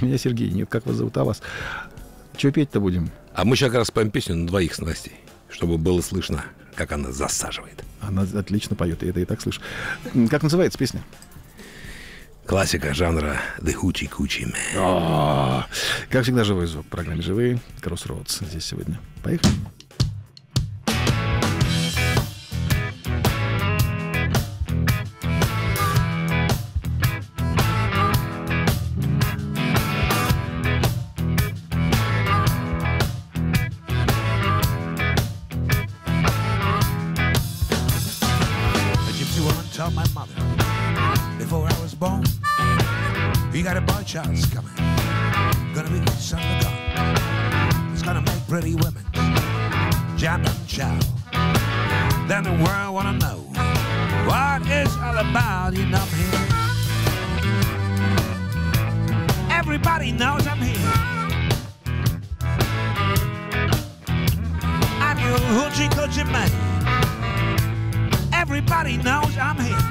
Меня Сергей. Нет, как вас зовут? А вас? Чего петь-то будем? А мы сейчас как раз поем песню на двоих с Настей, чтобы было слышно, как она засаживает. Она отлично поет, я это и так слышу. Как называется песня? Классика жанра «The Hoochie Coochie Man». Как всегда, живой звук. В программе «Живые». Crossroads здесь сегодня. Поехали. You got a boy child's coming, gonna be his son to go. It's gonna make pretty women jump and shout. Then the world wanna know what it's all about. You know I'm here. Everybody knows I'm here. I'm your hoochie coochie man. Everybody knows I'm here.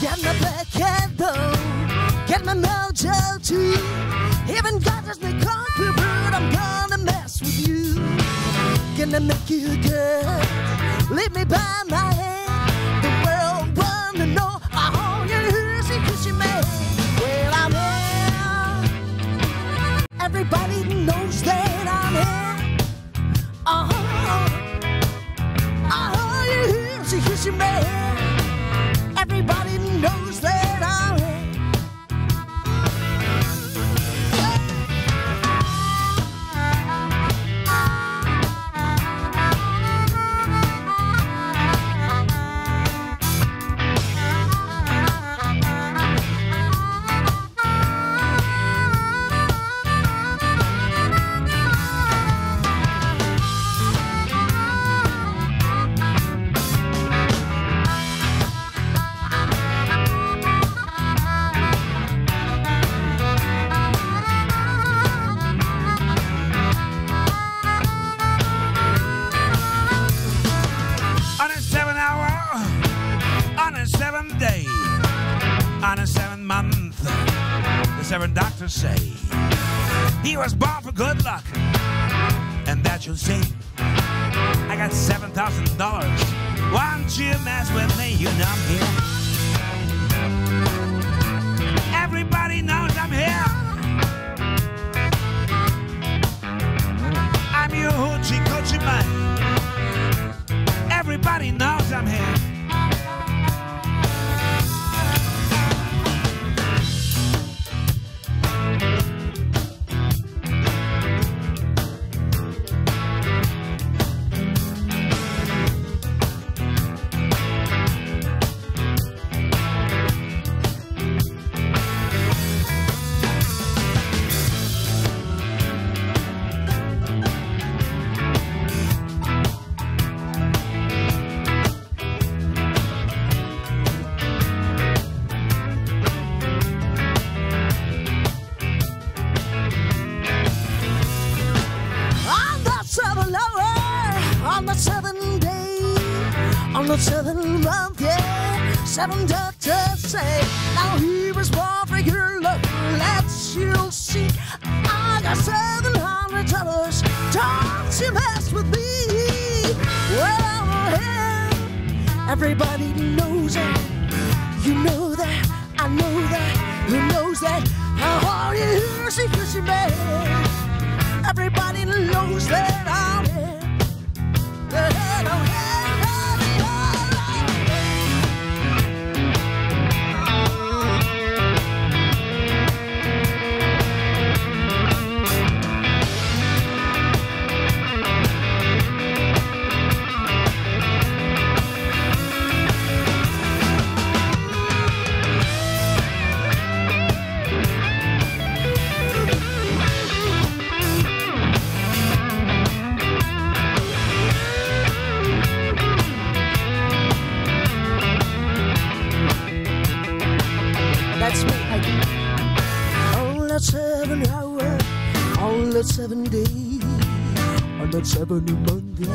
Get my back and down, get my mojo too. Even God doesn't come through, I'm gonna mess with you. Gonna make you good, leave me by my hand. The world wanna know, I own your hoochie coochie man. Well, I'm here, everybody knows. 27th month, the seven doctors say he was born for good luck, and that you'll see. I got $7,000. Won't you mess with me? You know I'm here. Everybody knows I'm here. I'm your hoochie coochie man. Everybody knows I'm here. Seven doctors say now he was born for your love. Let's you'll see. I got $700. Don't you mess with me. Well, yeah, everybody knows it. You know that. I know that. Who knows that? How are you here? She cause she made. Everybody knows that I'm here. That I'm here. Seven Monday,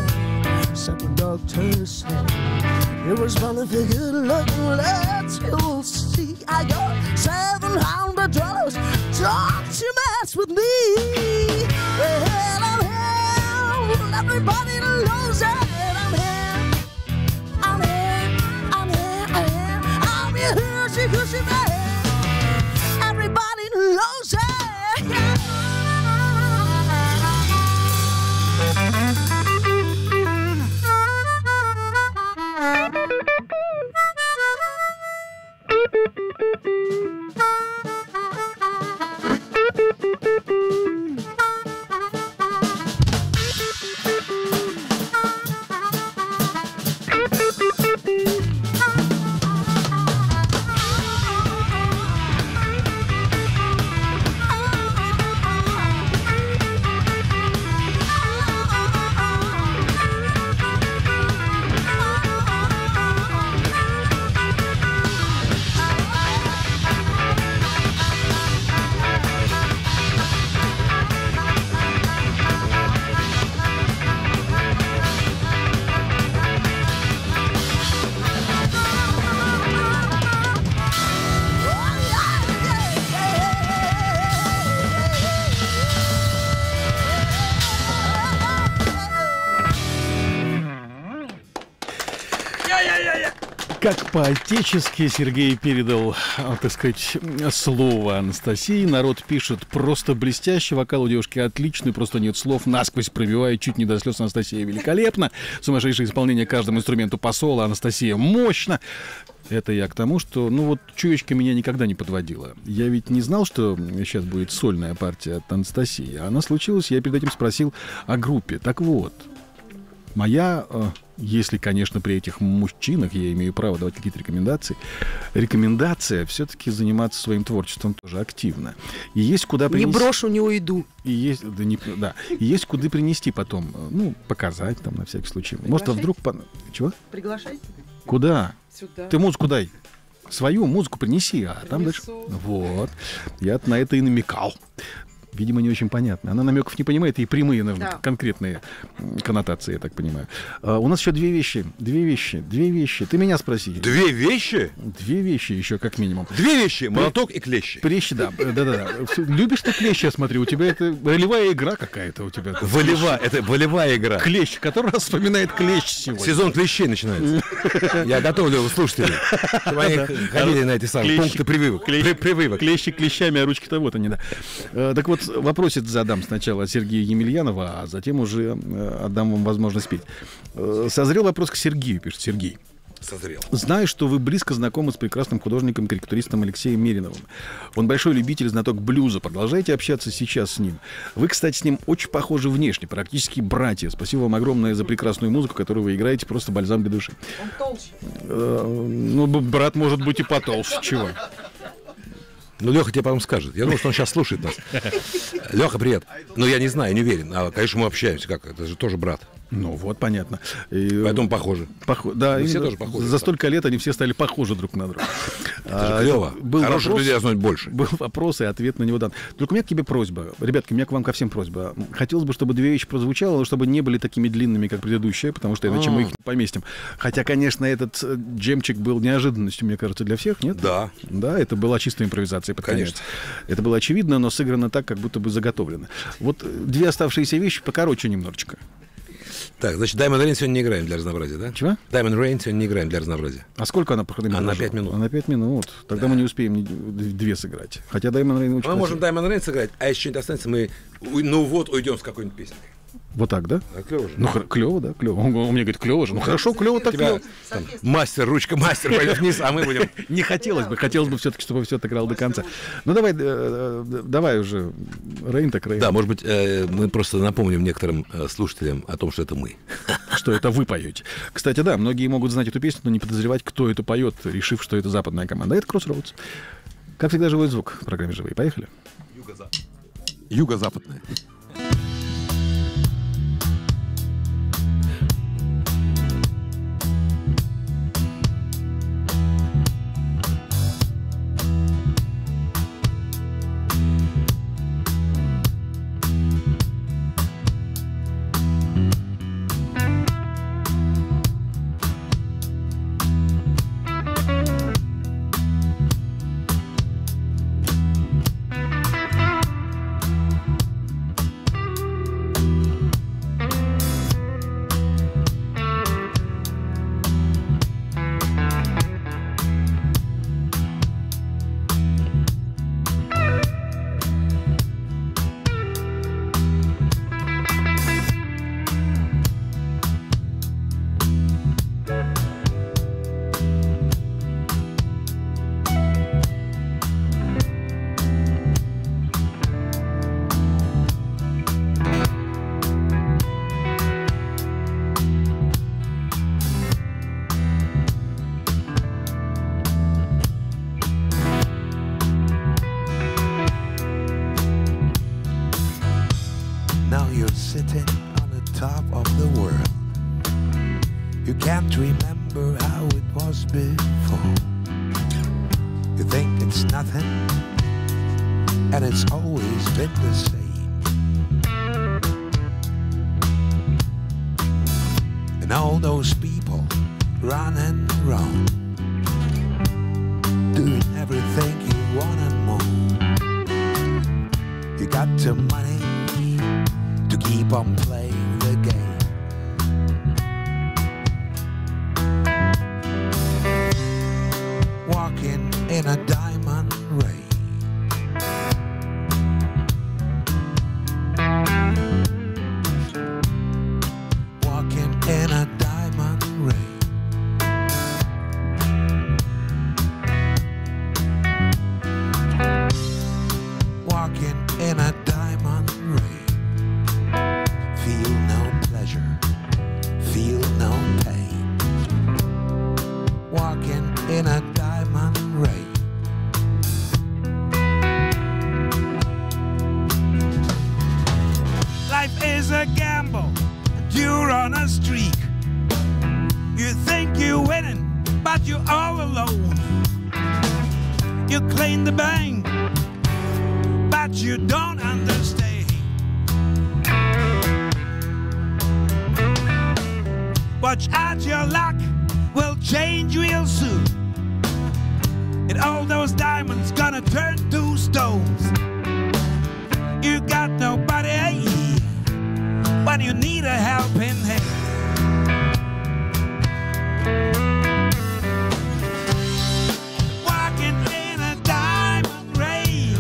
seven doctors said it was one for good luck. Let's you'll see. I got $700. Don't you mess with me. Well, I'm here. Everybody knows it. I'm here. I'm here. I'm here. I'm here. I'm your hoochie coochie man. Everybody knows it. Yeah. Как по-отечески Сергей передал, так сказать, слово Анастасии. Народ пишет: просто блестяще, вокал у девушки отличный, просто нет слов, насквозь пробивает, чуть не до слез. Анастасия великолепна, сумасшедшее исполнение каждому инструменту по соло, Анастасия мощно. Это я к тому, что, ну вот, чуечка меня никогда не подводила. Я ведь не знал, что сейчас будет сольная партия от Анастасии. Она случилась, я перед этим спросил о группе. Так вот, моя... Если, конечно, при этих мужчинах я имею право давать какие-то рекомендации. Рекомендация все-таки заниматься своим творчеством тоже активно. И есть куда принести... Не брошу, не уйду. И есть, да, не, да. И есть куда принести потом, ну, показать там на всякий случай. Может, а вдруг... Чего? Приглашайте. Куда? Сюда. Ты музыку дай. Свою музыку принеси, а там дальше... Вот. Я на это и намекал. видимо, не очень понятно. Она намеков не понимает, и прямые, наверное, конкретные коннотации, я так понимаю. У нас еще две вещи. Ты меня спроси. Две вещи? Две вещи еще как минимум. Две вещи, молоток и клещи. Клещи, да. Любишь ты клещи, я смотрю, у тебя это волевая игра какая-то у тебя. Это волевая игра. Клещ, который раз вспоминает клещ сегодня. Сезон клещей начинается. Я готовлю слушателей, чтобы они ходили на эти самые пункты прививок. Клещи клещами, а ручки-то вот они, да. Так вот, вопросец задам сначала Сергея Емельянова, а затем уже отдам вам возможность петь. Созрел вопрос к Сергею, пишет Сергей. Созрел. Знаю, что вы близко знакомы с прекрасным художником-карикатуристом Алексеем Мериновым. Он большой любитель, знаток блюза. Продолжайте общаться сейчас с ним. Вы, кстати, с ним очень похожи внешне, практически братья. Спасибо вам огромное за прекрасную музыку, которую вы играете. Просто бальзам для души. Он толще. Ну, брат может быть и потолще. Чего? Ну, Леха тебе потом скажет. Я думаю, что он сейчас слушает нас. Леха, привет. Ну, я не знаю, не уверен. А, конечно, мы общаемся. Как? Это же тоже брат. Ну, вот, понятно. И... Поэтому похожи. Да, все тоже похожи. За столько лет они все стали похожи друг на друга. Это же клево. Хороших людей узнать больше. Был вопрос, и ответ на него дан. Только у меня к тебе просьба. Ребятки, у меня к вам ко всем просьба. Хотелось бы, чтобы две вещи прозвучало, но чтобы не были такими длинными, как предыдущие, потому что иначе мы их не поместим. Хотя, конечно, этот джемчик был неожиданностью, мне кажется, для всех, нет? Да. Да, это была чистая импровизация. Конечно. Это было очевидно, но сыграно так, как будто бы заготовлено. Вот две оставшиеся вещи покороче немножечко. Так, значит, Diamond Rain сегодня не играем для разнообразия, да? Чего? Diamond Rain сегодня не играем для разнообразия. А сколько она проходит? Она 5 минут. Она 5 минут. Тогда мы не успеем две сыграть. Хотя Diamond Rain очень... Мы можем Diamond Rain сыграть, а если что-нибудь останется, мы, ну вот, уйдем с какой-нибудь песней. Вот так, да? Да, клево же. Ну, клево, да, клево. Он мне говорит, клево же. Ну, хорошо, клево так клево. Мастер, ручка, мастер пойдет вниз, а мы будем... Не хотелось бы. Хотелось бы все-таки, чтобы все отыграло до конца. Ну, давай уже. Рейн так Рейн. Да, может быть, мы просто напомним некоторым слушателям о том, что это мы. Что это вы поете. Кстати, да, многие могут знать эту песню, но не подозревать, кто это поет, решив, что это западная команда. А это Crossroads. Как всегда, живой звук в программе «Живые». Поехали. Юго-западная. that you don't understand. Watch out, your luck will change real soon, and all those diamonds gonna turn to stones. You got nobody when you need a helping hand. Walking in a diamond rain.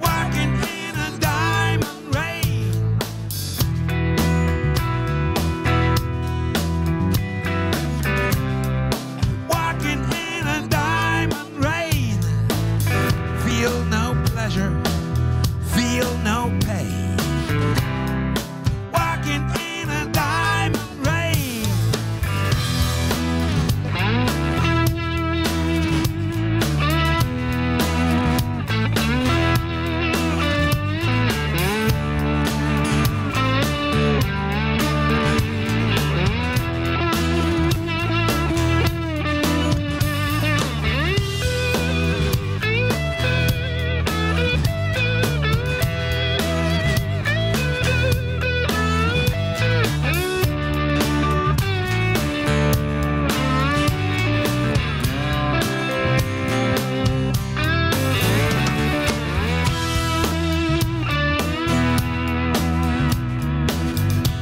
Walking in a diamond rain. Walking in a diamond rain. Feel no pleasure, feel no pain.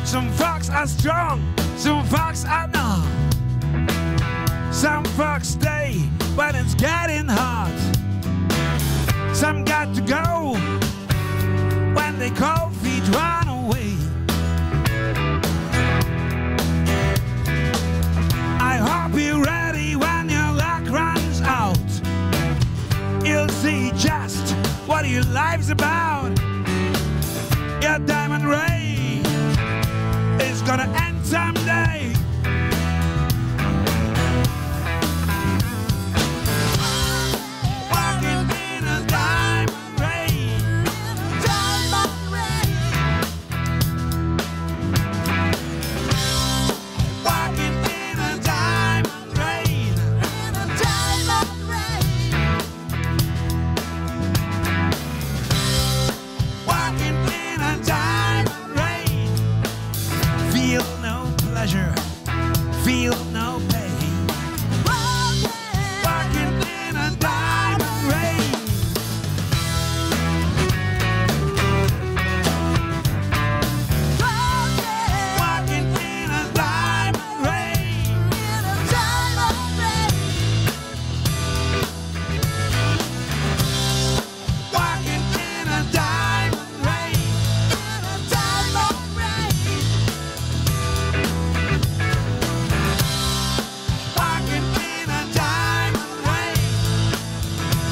Some folks are strong, some folks are not. Some folks stay when it's getting hot. Some got to go when they cold feet run away. I hope you're ready when your luck runs out. You'll see just what your life's about. Your diamond ring is gonna end someday. Feel no pain. Walking in a diamond rain. Walking in a diamond rain. In a diamond rain. Walking in a diamond rain. In a diamond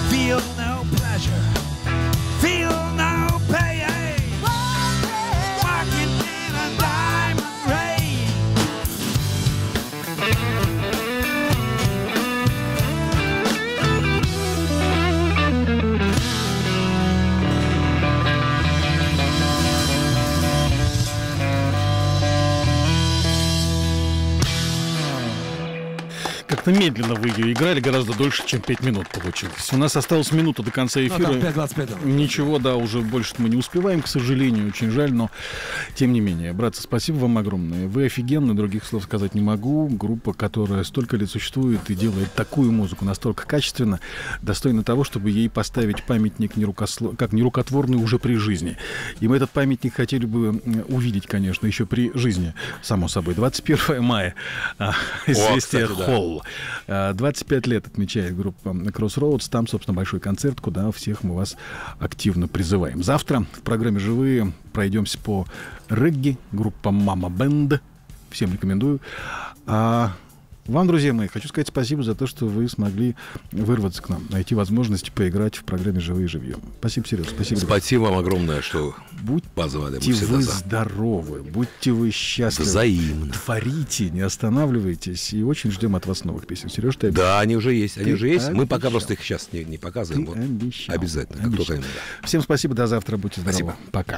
rain. Feel no pleasure, feel no pain. Walking in a diamond Как-то медленно вы ее играли, гораздо дольше, чем 5 минут получилось. У нас осталась минута до конца эфира. Ну, там 5:25. Ничего, да, уже больше мы не успеваем, к сожалению, очень жаль, но тем не менее. Братцы, спасибо вам огромное. Вы офигенны, других слов сказать не могу. Группа, которая столько лет существует и делает такую музыку настолько качественно, достойна того, чтобы ей поставить памятник нерукотворный уже при жизни. И мы этот памятник хотели бы увидеть, конечно, еще при жизни, само собой. 21 мая. Известия Холл. 25 лет отмечает группа Crossroads. Там, собственно, большой концерт, куда всех мы вас активно призываем. Завтра в программе «Живые» пройдемся по регги. Группа «Мама Бенд». Всем рекомендую. А вам, друзья мои, хочу сказать спасибо за то, что вы смогли вырваться к нам, найти возможность поиграть в программе «Живые живьем». Спасибо, Сереж, спасибо. Спасибо вам огромное, что позвали. Будьте вы здоровы, будьте вы счастливы. Взаимно. Творите, не останавливайтесь. И очень ждем от вас новых песен. Сереж, ты обещал. Да, они уже есть, они уже есть. Мы пока просто их сейчас не показываем. Вот. Обязательно, как только. Всем спасибо, до завтра, будьте здоровы. Спасибо. Пока.